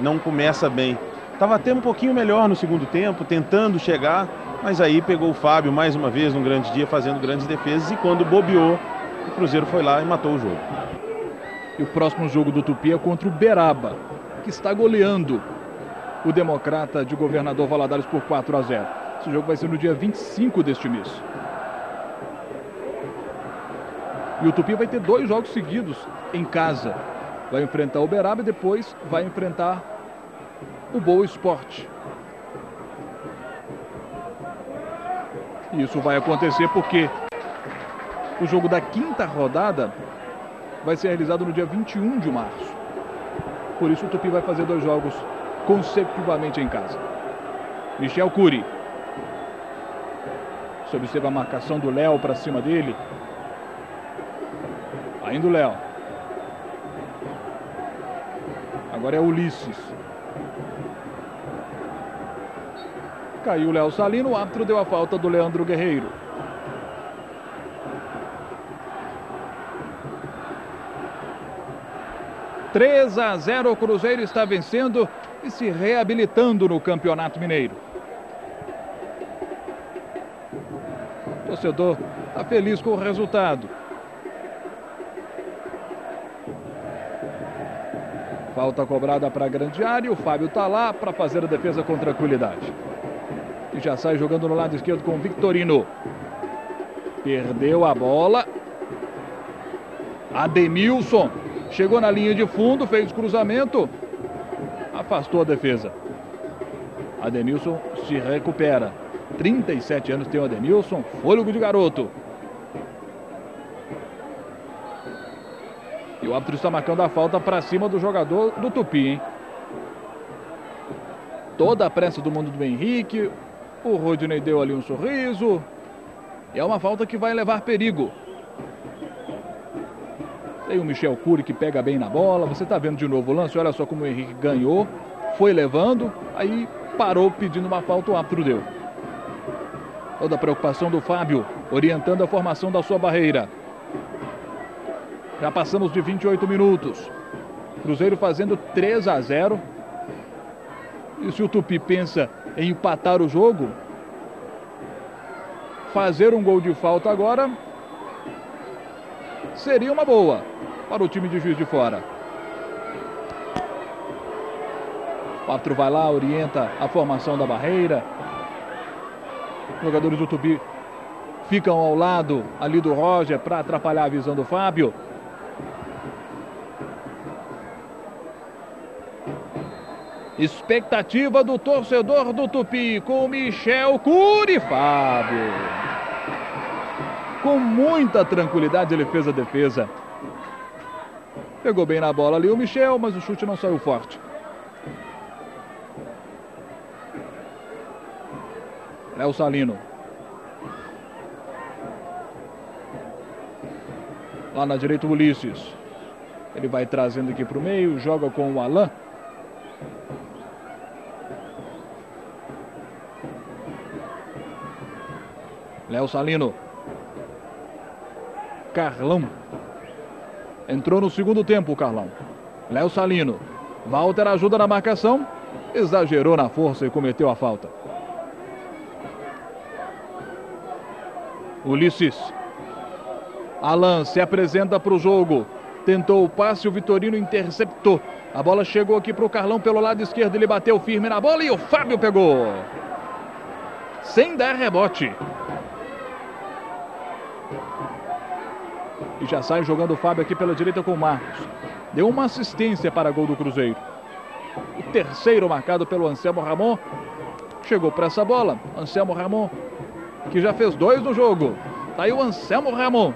Não começa bem. Estava até um pouquinho melhor no segundo tempo, tentando chegar, mas aí pegou o Fábio mais uma vez num grande dia, fazendo grandes defesas, e quando bobeou, o Cruzeiro foi lá e matou o jogo. E o próximo jogo do Tupi é contra o Beraba, que está goleando o Democrata de Governador Valadares por 4-0. Esse jogo vai ser no dia 25 deste mês. E o Tupi vai ter 2 jogos seguidos em casa. Vai enfrentar o Beraba e depois vai enfrentar o Boa Esporte. Isso vai acontecer porque o jogo da 5ª rodada vai ser realizado no dia 21 de março. Por isso o Tupi vai fazer 2 jogos consecutivamente em casa. Michel Curi. Você observa a marcação do Léo para cima dele. Ainda o Léo. Agora é Ulisses. Caiu o Léo Salino, o árbitro deu a falta do Leandro Guerreiro. (3-0) O Cruzeiro está vencendo e se reabilitando no Campeonato Mineiro. O torcedor está feliz com o resultado. Falta cobrada para a grande área, o Fábio está lá para fazer a defesa com tranquilidade. E já sai jogando no lado esquerdo com o Vitorino. Perdeu a bola. Ademilson chegou na linha de fundo, fez cruzamento. Afastou a defesa. Ademilson se recupera. 37 anos tem o Ademilson, fôlego de garoto. E o árbitro está marcando a falta para cima do jogador do Tupi, hein? Toda a pressa do mundo do Henrique. O Rudnei deu ali um sorriso. É uma falta que vai levar perigo. Tem o Michel Curi que pega bem na bola. Você está vendo de novo o lance. Olha só como o Henrique ganhou. Foi levando. Aí parou pedindo uma falta. O árbitro deu. Toda a preocupação do Fábio. Orientando a formação da sua barreira. Já passamos de 28 minutos. Cruzeiro fazendo 3-0. E se o Tupi pensa em empatar o jogo, fazer um gol de falta agora seria uma boa para o time de Juiz de Fora. O árbitro vai lá, orienta a formação da barreira. Os jogadores do Tupi ficam ao lado ali do Roger para atrapalhar a visão do Fábio. Expectativa do torcedor do Tupi com o Michel Curi, Fábio. Com muita tranquilidade ele fez a defesa. Pegou bem na bola ali o Michel, mas o chute não saiu forte. Léo Salino. Lá na direita o Ulisses. Ele vai trazendo aqui para o meio, joga com o Allan. Léo Salino. Carlão. Entrou no segundo tempo o Carlão. Léo Salino. Walter ajuda na marcação. Exagerou na força e cometeu a falta. Ulisses. Allan se apresenta para o jogo. Tentou o passe, o Vitorino interceptou. A bola chegou aqui para o Carlão pelo lado esquerdo. Ele bateu firme na bola e o Fábio pegou. Sem dar rebote. E já sai jogando o Fábio aqui pela direita com o Marcos. Deu uma assistência para gol do Cruzeiro. O terceiro marcado pelo Anselmo Ramon. Chegou para essa bola. Anselmo Ramon, que já fez 2 no jogo. Tá aí o Anselmo Ramon.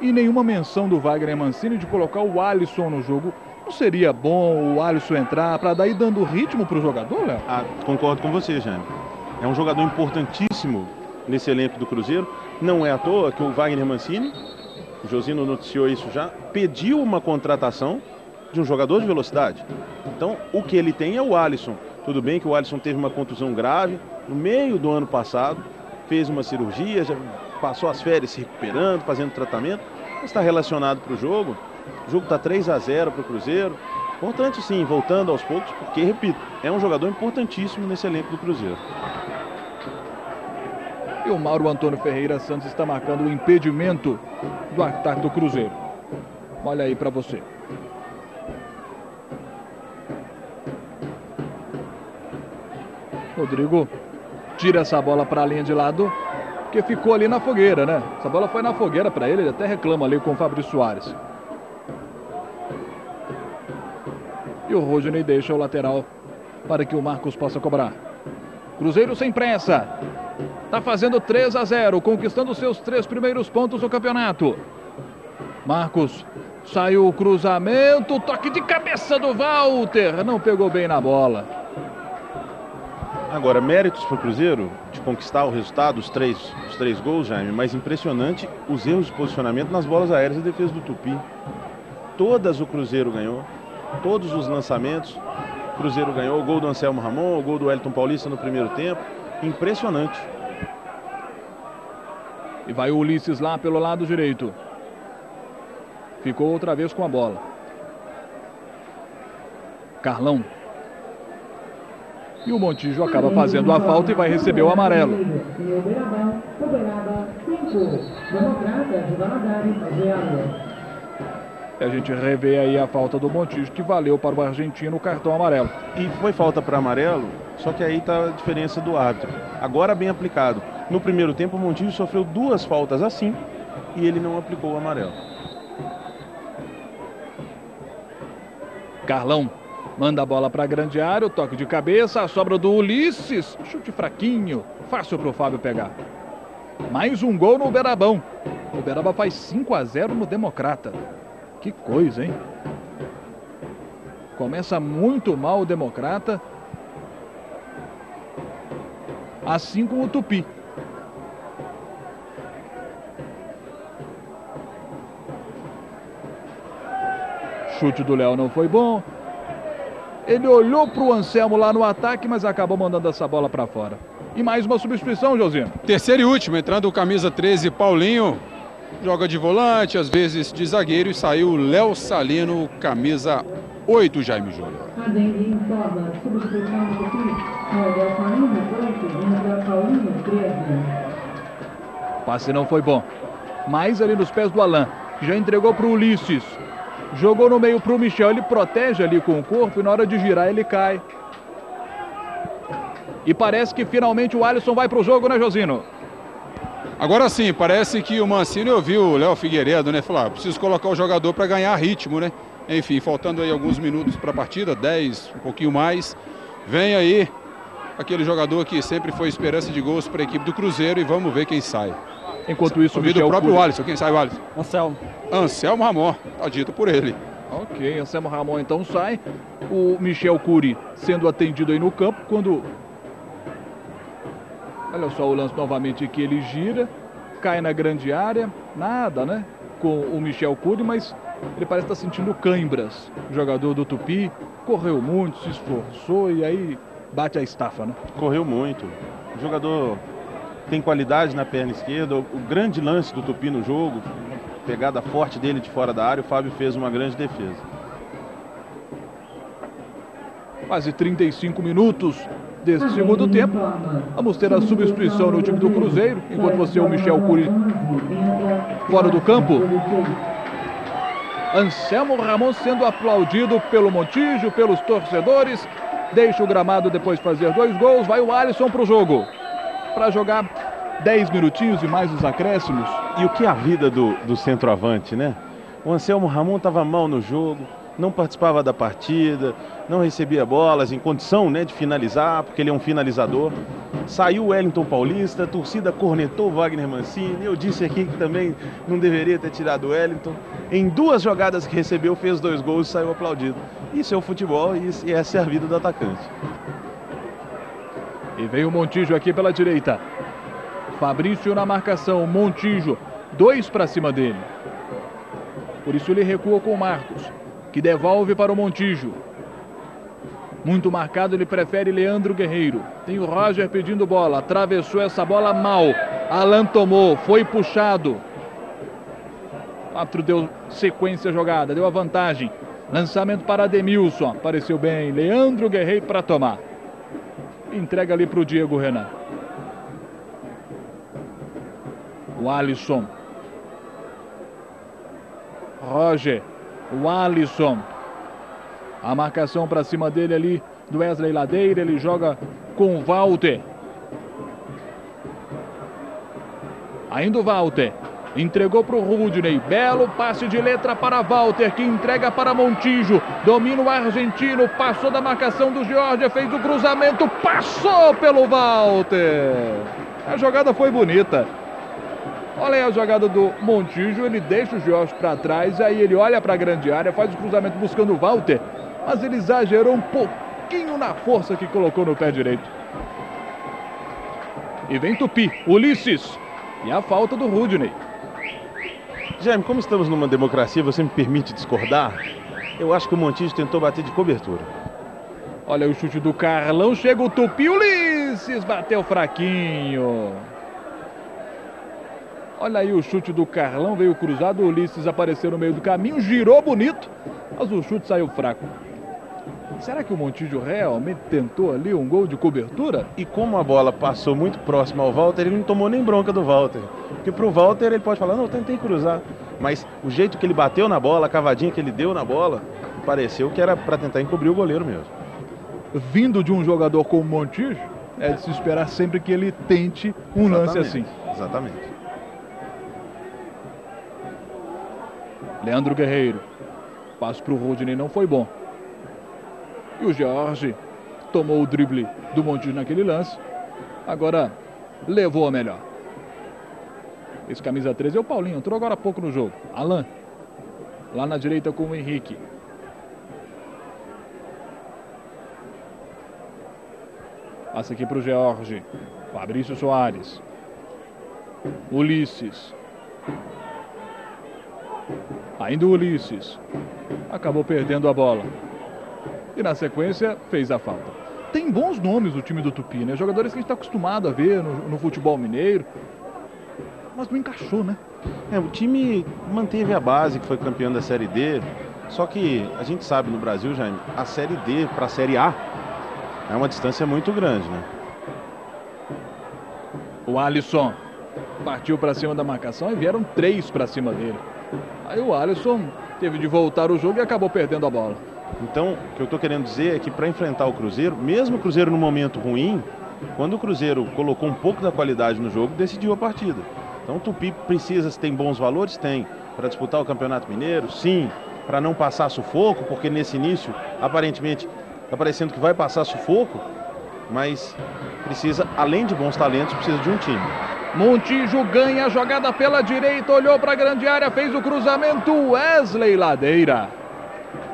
E nenhuma menção do Vágner Mancini de colocar o Alisson no jogo. Não seria bom o Alisson entrar para daí dando ritmo para o jogador, Léo? Ah, concordo com você, Jaime. É um jogador importantíssimo nesse elenco do Cruzeiro. Não é à toa que o Vágner Mancini, o Josino noticiou isso já, pediu uma contratação de um jogador de velocidade. Então, o que ele tem é o Alisson. Tudo bem que o Alisson teve uma contusão grave no meio do ano passado, fez uma cirurgia, já passou as férias se recuperando, fazendo tratamento, mas está relacionado para o jogo. O jogo está 3-0 para o Cruzeiro. Importante sim, voltando aos poucos, porque, repito, é um jogador importantíssimo nesse elenco do Cruzeiro. E o Mauro Antônio Ferreira Santos está marcando o impedimento do ataque do Cruzeiro. Olha aí para você. Rodrigo tira essa bola para a linha de lado, que ficou ali na fogueira, né? Essa bola foi na fogueira para ele, ele até reclama ali com o Fabrício Soares. E o Rudnei deixa o lateral para que o Marcos possa cobrar. Cruzeiro sem pressa. Está fazendo 3-0, conquistando seus 3 primeiros pontos no campeonato. Marcos, saiu o cruzamento, toque de cabeça do Walter, não pegou bem na bola. Agora, méritos para o Cruzeiro de conquistar o resultado, os três gols, Jaime, mas impressionante os erros de posicionamento nas bolas aéreas e defesa do Tupi. Todas o Cruzeiro ganhou, todos os lançamentos, o Cruzeiro ganhou. O gol do Anselmo Ramon, o gol do Wellington Paulista no primeiro tempo, impressionante. E vai o Ulisses lá pelo lado direito. Ficou outra vez com a bola. Carlão. E o Montillo acaba fazendo a falta e vai receber o amarelo. E a gente revê aí a falta do Montillo, que valeu para o argentino o cartão amarelo. E foi falta para amarelo, só que aí está a diferença do árbitro. Agora bem aplicado. No primeiro tempo, o Montillo sofreu 2 faltas assim e ele não aplicou o amarelo. Carlão manda a bola para a grande área, o toque de cabeça, a sobra do Ulisses, chute fraquinho, fácil para o Fábio pegar. Mais um gol no Uberabão. O Uberaba faz 5-0 no Democrata. Que coisa, hein? Começa muito mal o Democrata, assim como o Tupi. Chute do Léo não foi bom. Ele olhou para o Anselmo lá no ataque, mas acabou mandando essa bola para fora. E mais uma substituição, Josino. Terceiro e último, entrando o camisa 13, Paulinho. Joga de volante, às vezes de zagueiro. E saiu o Léo Salino, camisa 8, Jaime Júnior. Passe não foi bom. Mas ali nos pés do Allan, que já entregou para o Ulisses. Jogou no meio para o Michel, ele protege ali com o corpo e na hora de girar ele cai. E parece que finalmente o Alisson vai para o jogo, né, Josino? Agora sim, parece que o Mancini ouviu o Léo Figueiredo, né? Falar, preciso colocar o jogador para ganhar ritmo, né? Enfim, faltando aí alguns minutos para a partida, 10, um pouquinho mais. Vem aí aquele jogador que sempre foi esperança de gols para a equipe do Cruzeiro e vamos ver quem sai. Enquanto isso, o próprio Curi. Alisson, quem sai o Alisson? Anselmo. Anselmo Ramon, tá dito por ele. Ok, Anselmo Ramon então sai. O Michel Curi sendo atendido aí no campo quando... Olha só o lance novamente aqui, ele gira, cai na grande área, nada, né? Com o Michel Curi, mas ele parece estar sentindo cãibras. O jogador do Tupi correu muito, se esforçou e aí bate a estafa, né? Correu muito. O jogador tem qualidade na perna esquerda, o grande lance do Tupi no jogo, pegada forte dele de fora da área, o Fábio fez uma grande defesa. Quase 35 minutos. Desse segundo tempo, vamos ter a substituição no time do Cruzeiro, enquanto você, o Michel Curi, fora do campo. Anselmo Ramon sendo aplaudido pelo Montillo, pelos torcedores, deixa o gramado depois fazer 2 gols, vai o Alisson para o jogo, para jogar 10 minutinhos e mais os acréscimos. E o que é a vida do centroavante, né? O Anselmo Ramon estava mal no jogo, não participava da partida, não recebia bolas em condição, né, de finalizar, porque ele é um finalizador. Saiu o Wellington Paulista, a torcida cornetou o Vágner Mancini. Eu disse aqui que também não deveria ter tirado o Wellington. Em 2 jogadas que recebeu, fez 2 gols e saiu aplaudido. Isso é o futebol e essa é a vida do atacante. E veio o Montillo aqui pela direita. Fabrício na marcação, Montillo, 2 para cima dele. Por isso ele recua com o Marcos, que devolve para o Montillo. Muito marcado, ele prefere Leandro Guerreiro. Tem o Roger pedindo bola, atravessou essa bola mal. Allan tomou, foi puxado. 4 deu sequência jogada, deu a vantagem. Lançamento para Ademilson, apareceu bem. Leandro Guerreiro para tomar. Entrega ali para o Diego Renan. O Alisson. Roger. O Alisson, a marcação para cima dele ali do Wesley Ladeira, ele joga com o Walter. Ainda o Walter, entregou para o Rudnei, belo passe de letra para Walter, que entrega para Montillo, domina o argentino, passou da marcação do Jorge, fez o cruzamento, passou pelo Walter. A jogada foi bonita. Olha aí a jogada do Montillo, ele deixa o Jorge para trás, aí ele olha para a grande área, faz o cruzamento buscando o Walter, mas ele exagerou um pouquinho na força que colocou no pé direito. E vem Tupi, Ulisses, e a falta do Rudnei. Jaime, como estamos numa democracia, você me permite discordar? Eu acho que o Montillo tentou bater de cobertura. Olha o chute do Carlão, chega o Tupi, Ulisses bateu fraquinho. Olha aí o chute do Carlão, veio cruzado, o Ulisses apareceu no meio do caminho, girou bonito, mas o chute saiu fraco. Será que o Montillo realmente tentou ali um gol de cobertura? E como a bola passou muito próxima ao Walter, ele não tomou nem bronca do Walter. Porque pro Walter ele pode falar, não, eu tentei cruzar. Mas o jeito que ele bateu na bola, a cavadinha que ele deu na bola, pareceu que era para tentar encobrir o goleiro mesmo. Vindo de um jogador como o Montillo, é de se esperar sempre que ele tente um lance assim. Exatamente. Leandro Guerreiro, passo para o Rudnei, não foi bom. E o Jorge tomou o drible do Montillo naquele lance. Agora levou a melhor. Esse camisa 13 é o Paulinho, entrou agora há pouco no jogo. Allan, lá na direita com o Henrique. Passa aqui para o Jorge. Fabrício Soares. Ulisses. Ainda o Ulisses, acabou perdendo a bola e na sequência fez a falta. Tem bons nomes o time do Tupi, né? Jogadores que a gente está acostumado a ver no futebol mineiro, mas não encaixou, né? É, o time manteve a base que foi campeão da Série D, só que a gente sabe no Brasil, Jaime, a Série D para a Série A é uma distância muito grande, né? O Alisson partiu para cima da marcação e vieram 3 para cima dele. Aí o Alisson teve de voltar o jogo e acabou perdendo a bola. Então, o que eu estou querendo dizer é que para enfrentar o Cruzeiro, mesmo o Cruzeiro num momento ruim, quando o Cruzeiro colocou um pouco da qualidade no jogo, decidiu a partida. Então o Tupi precisa, se tem bons valores, tem. Para disputar o Campeonato Mineiro, sim. Para não passar sufoco, porque nesse início, aparentemente, está parecendo que vai passar sufoco, mas precisa, além de bons talentos, precisa de um time. Montillo ganha a jogada pela direita, olhou para a grande área, fez o cruzamento, Wesley Ladeira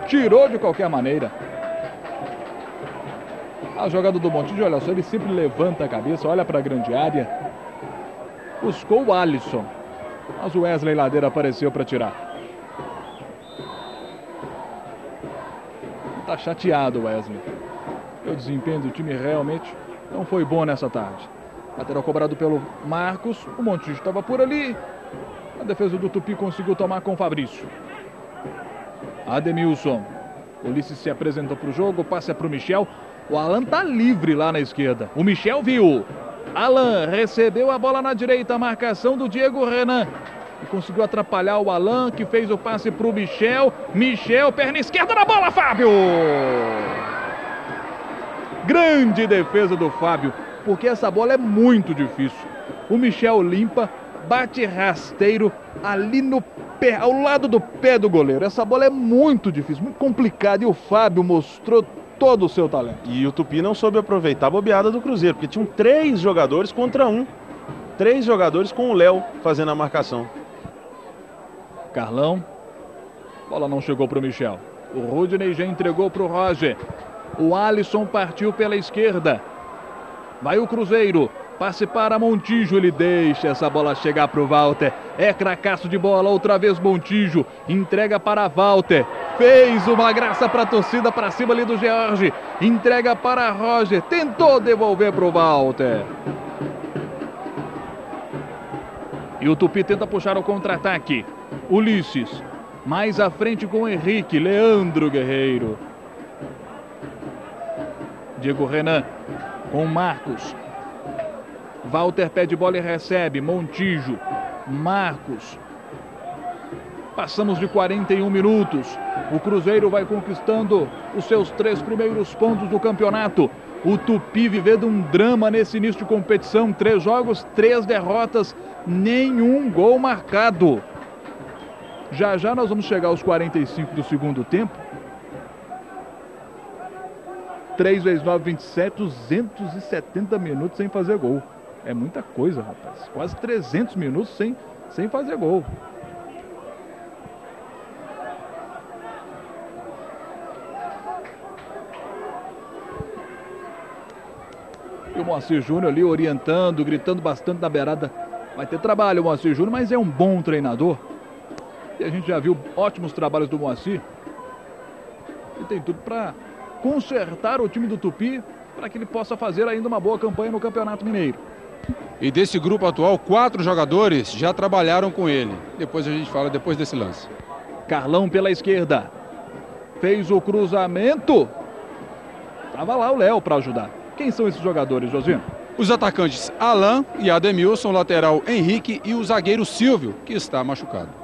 tirou de qualquer maneira. A jogada do Montillo, olha só, ele sempre levanta a cabeça, olha para a grande área, buscou o Alisson, mas o Wesley Ladeira apareceu para tirar. Tá chateado o Wesley. O desempenho do time realmente não foi bom nessa tarde. Lateral cobrado pelo Marcos. O Montillo estava por ali. A defesa do Tupi conseguiu tomar com o Fabrício. Ademilson. Ulisses se apresenta para o jogo. Passa para o Michel. O Allan tá livre lá na esquerda. O Michel viu. Allan recebeu a bola na direita. Marcação do Diego Renan. E conseguiu atrapalhar o Allan, que fez o passe para o Michel. Michel, perna esquerda na bola, Fábio! Grande defesa do Fábio, porque essa bola é muito difícil. O Michel limpa, bate rasteiro ali no pé, ao lado do pé do goleiro. Essa bola é muito difícil, muito complicada. E o Fábio mostrou todo o seu talento. E o Tupi não soube aproveitar a bobeada do Cruzeiro, porque tinham 3 jogadores contra 1. 3 jogadores com o Léo fazendo a marcação. Carlão, bola não chegou para o Michel. O Rudnei já entregou para o Roger. O Alisson partiu pela esquerda. Vai o Cruzeiro, passe para Montillo, ele deixa essa bola chegar para o Walter. É cracaço de bola, outra vez Montillo, entrega para Walter. Fez uma graça para a torcida, para cima ali do Jorge. Entrega para Roger, tentou devolver para o Walter. E o Tupi tenta puxar o contra-ataque. Ulisses, mais à frente com o Henrique, Leandro Guerreiro. Diego Renan com Marcos. Walter pede bola e recebe, Montillo, Marcos. Passamos de 41 minutos. O Cruzeiro vai conquistando os seus 3 primeiros pontos do campeonato. O Tupi vivendo um drama nesse início de competição. 3 jogos, 3 derrotas, nenhum gol marcado. Já já nós vamos chegar aos 45 do segundo tempo. 3 vezes 9, 27, 270 minutos sem fazer gol. É muita coisa, rapaz. Quase 300 minutos sem fazer gol. O Moacir Júnior ali orientando, gritando bastante na beirada. Vai ter trabalho o Moacir Júnior, mas é um bom treinador. E a gente já viu ótimos trabalhos do Moacir. E tem tudo para consertar o time do Tupi, para que ele possa fazer ainda uma boa campanha no Campeonato Mineiro. E desse grupo atual, 4 jogadores já trabalharam com ele. Depois a gente fala, depois desse lance. Carlão pela esquerda. Fez o cruzamento. Tava lá o Léo para ajudar. Quem são esses jogadores, Josino? Os atacantes Allan e Ademilson, lateral Henrique e o zagueiro Silvio, que está machucado.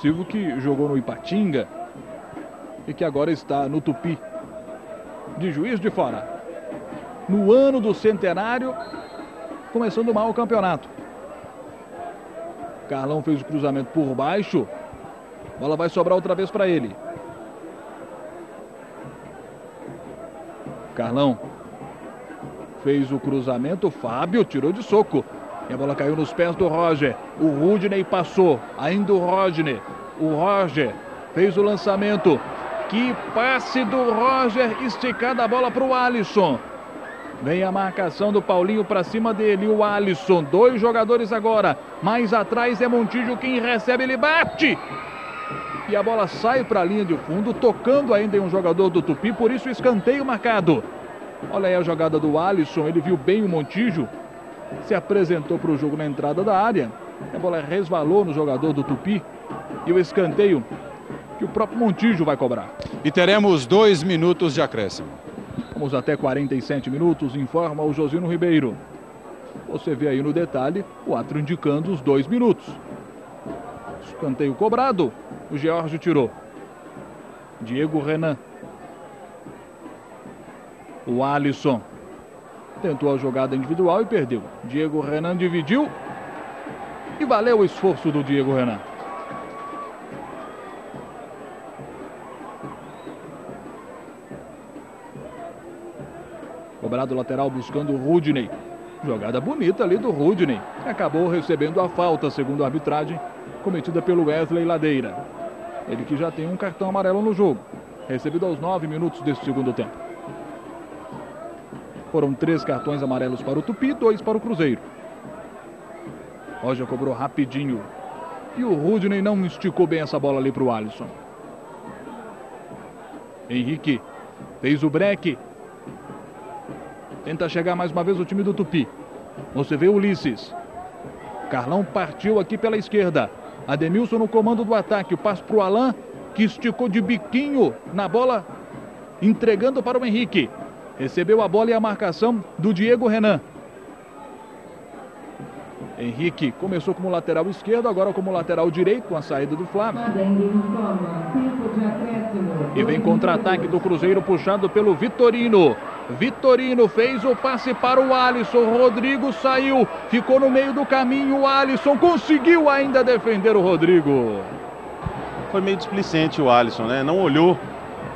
Silvio que jogou no Ipatinga e que agora está no Tupi, de Juiz de Fora. No ano do centenário, começando mal o campeonato. Carlão fez o cruzamento por baixo. A bola vai sobrar outra vez para ele. Carlão. Fez o cruzamento, Fábio tirou de soco. E a bola caiu nos pés do Roger. O Rudnei passou, ainda o Roger. O Roger fez o lançamento. Que passe do Roger, esticada a bola para o Alisson. Vem a marcação do Paulinho para cima dele, o Alisson. 2 jogadores agora, mais atrás é Montillo quem recebe, ele bate. E a bola sai para a linha de fundo, tocando ainda em um jogador do Tupi, por isso escanteio marcado. Olha aí a jogada do Alisson, ele viu bem o Montillo, se apresentou para o jogo na entrada da área. A bola resvalou no jogador do Tupi e o escanteio que o próprio Montillo vai cobrar. E teremos 2 minutos de acréscimo. Vamos até 47 minutos, informa o Josino Ribeiro. Você vê aí no detalhe o árbitro indicando os 2 minutos. Escanteio cobrado. O Jorge tirou. Diego Renan. O Alisson tentou a jogada individual e perdeu. Diego Renan dividiu. E valeu o esforço do Diego Renan. Cobrado lateral buscando o Rudnei. Jogada bonita ali do Rudnei. Acabou recebendo a falta, segundo a arbitragem, cometida pelo Wesley Ladeira. Ele que já tem um cartão amarelo no jogo, recebido aos 9 minutos desse segundo tempo. Foram 3 cartões amarelos para o Tupi, 2 para o Cruzeiro. Roger cobrou rapidinho. E o Rudnei não esticou bem essa bola ali para o Alisson. Henrique fez o break. Tenta chegar mais uma vez o time do Tupi. Você vê Ulisses. Carlão partiu aqui pela esquerda. Ademilson no comando do ataque. O passo para o Allan, que esticou de biquinho na bola, entregando para o Henrique. Recebeu a bola e a marcação do Diego Renan. Henrique começou como lateral esquerdo, agora como lateral direito, com a saída do Flávio. E vem contra-ataque do Cruzeiro, puxado pelo Vitorino. Vitorino fez o passe para o Alisson. Rodrigo saiu, ficou no meio do caminho. O Alisson conseguiu ainda defender o Rodrigo. Foi meio displicente o Alisson, né? Não olhou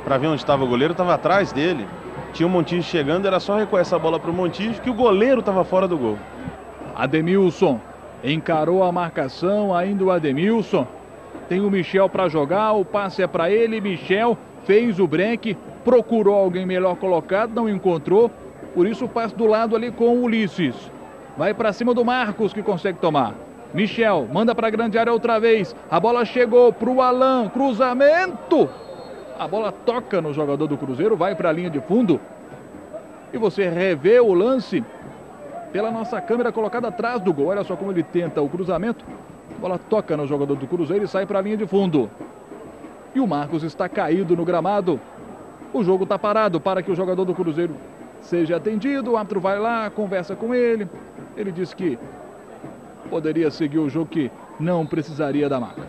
para ver onde estava o goleiro, estava atrás dele. Tinha o Montillo chegando, era só recuar essa bola para o Montillo, que o goleiro estava fora do gol. Ademilson encarou a marcação, ainda o Ademilson. Tem o Michel para jogar, o passe é para ele. Michel fez o break, procurou alguém melhor colocado, não encontrou. Por isso o passe do lado ali com o Ulisses. Vai para cima do Marcos, que consegue tomar. Michel manda para a grande área outra vez. A bola chegou para o Allan, cruzamento. A bola toca no jogador do Cruzeiro, vai para a linha de fundo. E você revê o lance pela nossa câmera colocada atrás do gol. Olha só como ele tenta o cruzamento. A bola toca no jogador do Cruzeiro e sai para a linha de fundo. E o Marcos está caído no gramado. O jogo está parado para que o jogador do Cruzeiro seja atendido. O árbitro vai lá, conversa com ele. Ele diz que poderia seguir o jogo, que não precisaria da marca.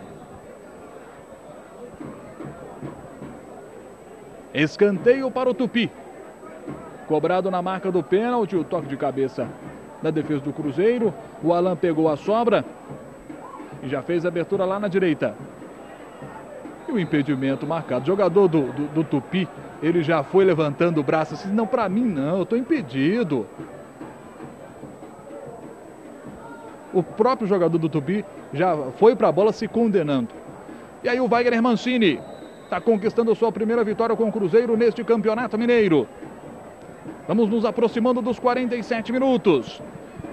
Escanteio para o Tupi. Cobrado na marca do pênalti, o toque de cabeça na defesa do Cruzeiro. O Allan pegou a sobra e já fez a abertura lá na direita. E o impedimento marcado. O jogador do Tupi, ele já foi levantando o braço assim, não, pra mim não, eu tô impedido. O próprio jogador do Tupi já foi pra bola se condenando. E aí o Vágner Mancini tá conquistando sua primeira vitória com o Cruzeiro neste Campeonato Mineiro. Vamos nos aproximando dos 47 minutos.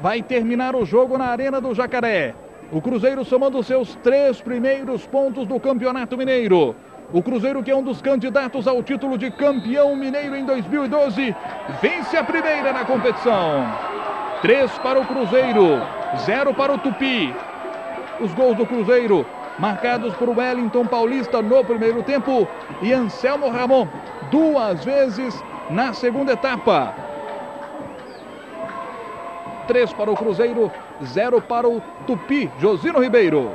Vai terminar o jogo na Arena do Jacaré. O Cruzeiro somando seus 3 primeiros pontos do Campeonato Mineiro. O Cruzeiro, que é um dos candidatos ao título de campeão mineiro em 2012, vence a primeira na competição. 3 para o Cruzeiro, 0 para o Tupi. Os gols do Cruzeiro marcados por Wellington Paulista no primeiro tempo e Anselmo Ramon 2 vezes na segunda etapa. 3 para o Cruzeiro, 0 para o Tupi. Josino Ribeiro.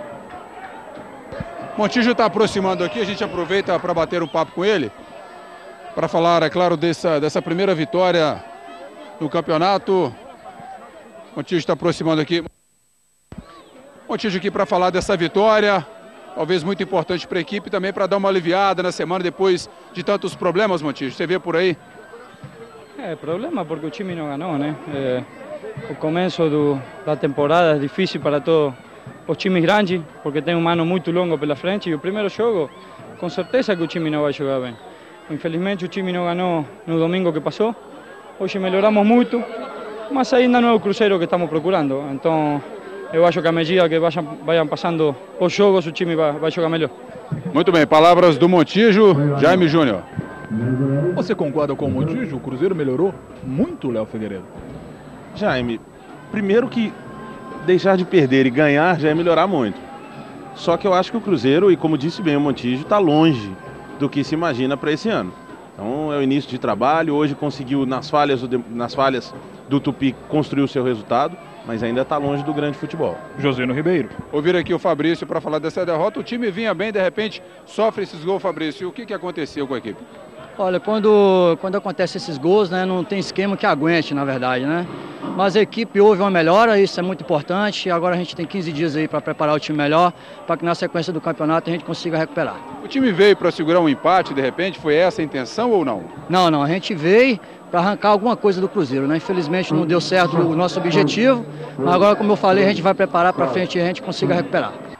Montillo está aproximando aqui, a gente aproveita para bater um papo com ele, para falar, é claro, dessa primeira vitória no campeonato. Montillo está aproximando aqui. Montillo aqui para falar dessa vitória, talvez muito importante para a equipe, também para dar uma aliviada na semana depois de tantos problemas, Montillo. Você vê por aí? É problema porque o time não ganhou, né? O começo da temporada é difícil para todos os times grandes, porque tem um ano muito longo pela frente, e o primeiro jogo, com certeza que o time não vai jogar bem. Infelizmente o time não ganhou no domingo que passou, hoje melhoramos muito, mas ainda não é o Cruzeiro que estamos procurando. Então eu acho que à medida que vayam passando os jogos, o time vai jogar melhor. Muito bem, palavras do Montillo, Jaime Júnior. Você concorda com o Montillo? O Cruzeiro melhorou muito, Léo Figueiredo. Jaime, primeiro que deixar de perder e ganhar já é melhorar muito. Só que eu acho que o Cruzeiro, e como disse bem o Montillo, está longe do que se imagina para esse ano. Então é o início de trabalho, hoje conseguiu nas falhas do Tupi construir o seu resultado. mas ainda está longe do grande futebol. Josino Ribeiro. Ouvir aqui o Fabrício para falar dessa derrota. O time vinha bem, de repente sofre esses gols, Fabrício. O que, que aconteceu com a equipe? Olha, quando acontece esses gols, né, não tem esquema que aguente, na verdade, né? Mas a equipe houve uma melhora, isso é muito importante. Agora a gente tem 15 dias aí para preparar o time melhor, para que na sequência do campeonato a gente consiga recuperar. O time veio para segurar um empate, de repente? Foi essa a intenção ou não? Não, não. A gente veio para arrancar alguma coisa do Cruzeiro, né? Infelizmente não deu certo o nosso objetivo, mas agora, como eu falei, a gente vai preparar para frente e a gente consiga recuperar.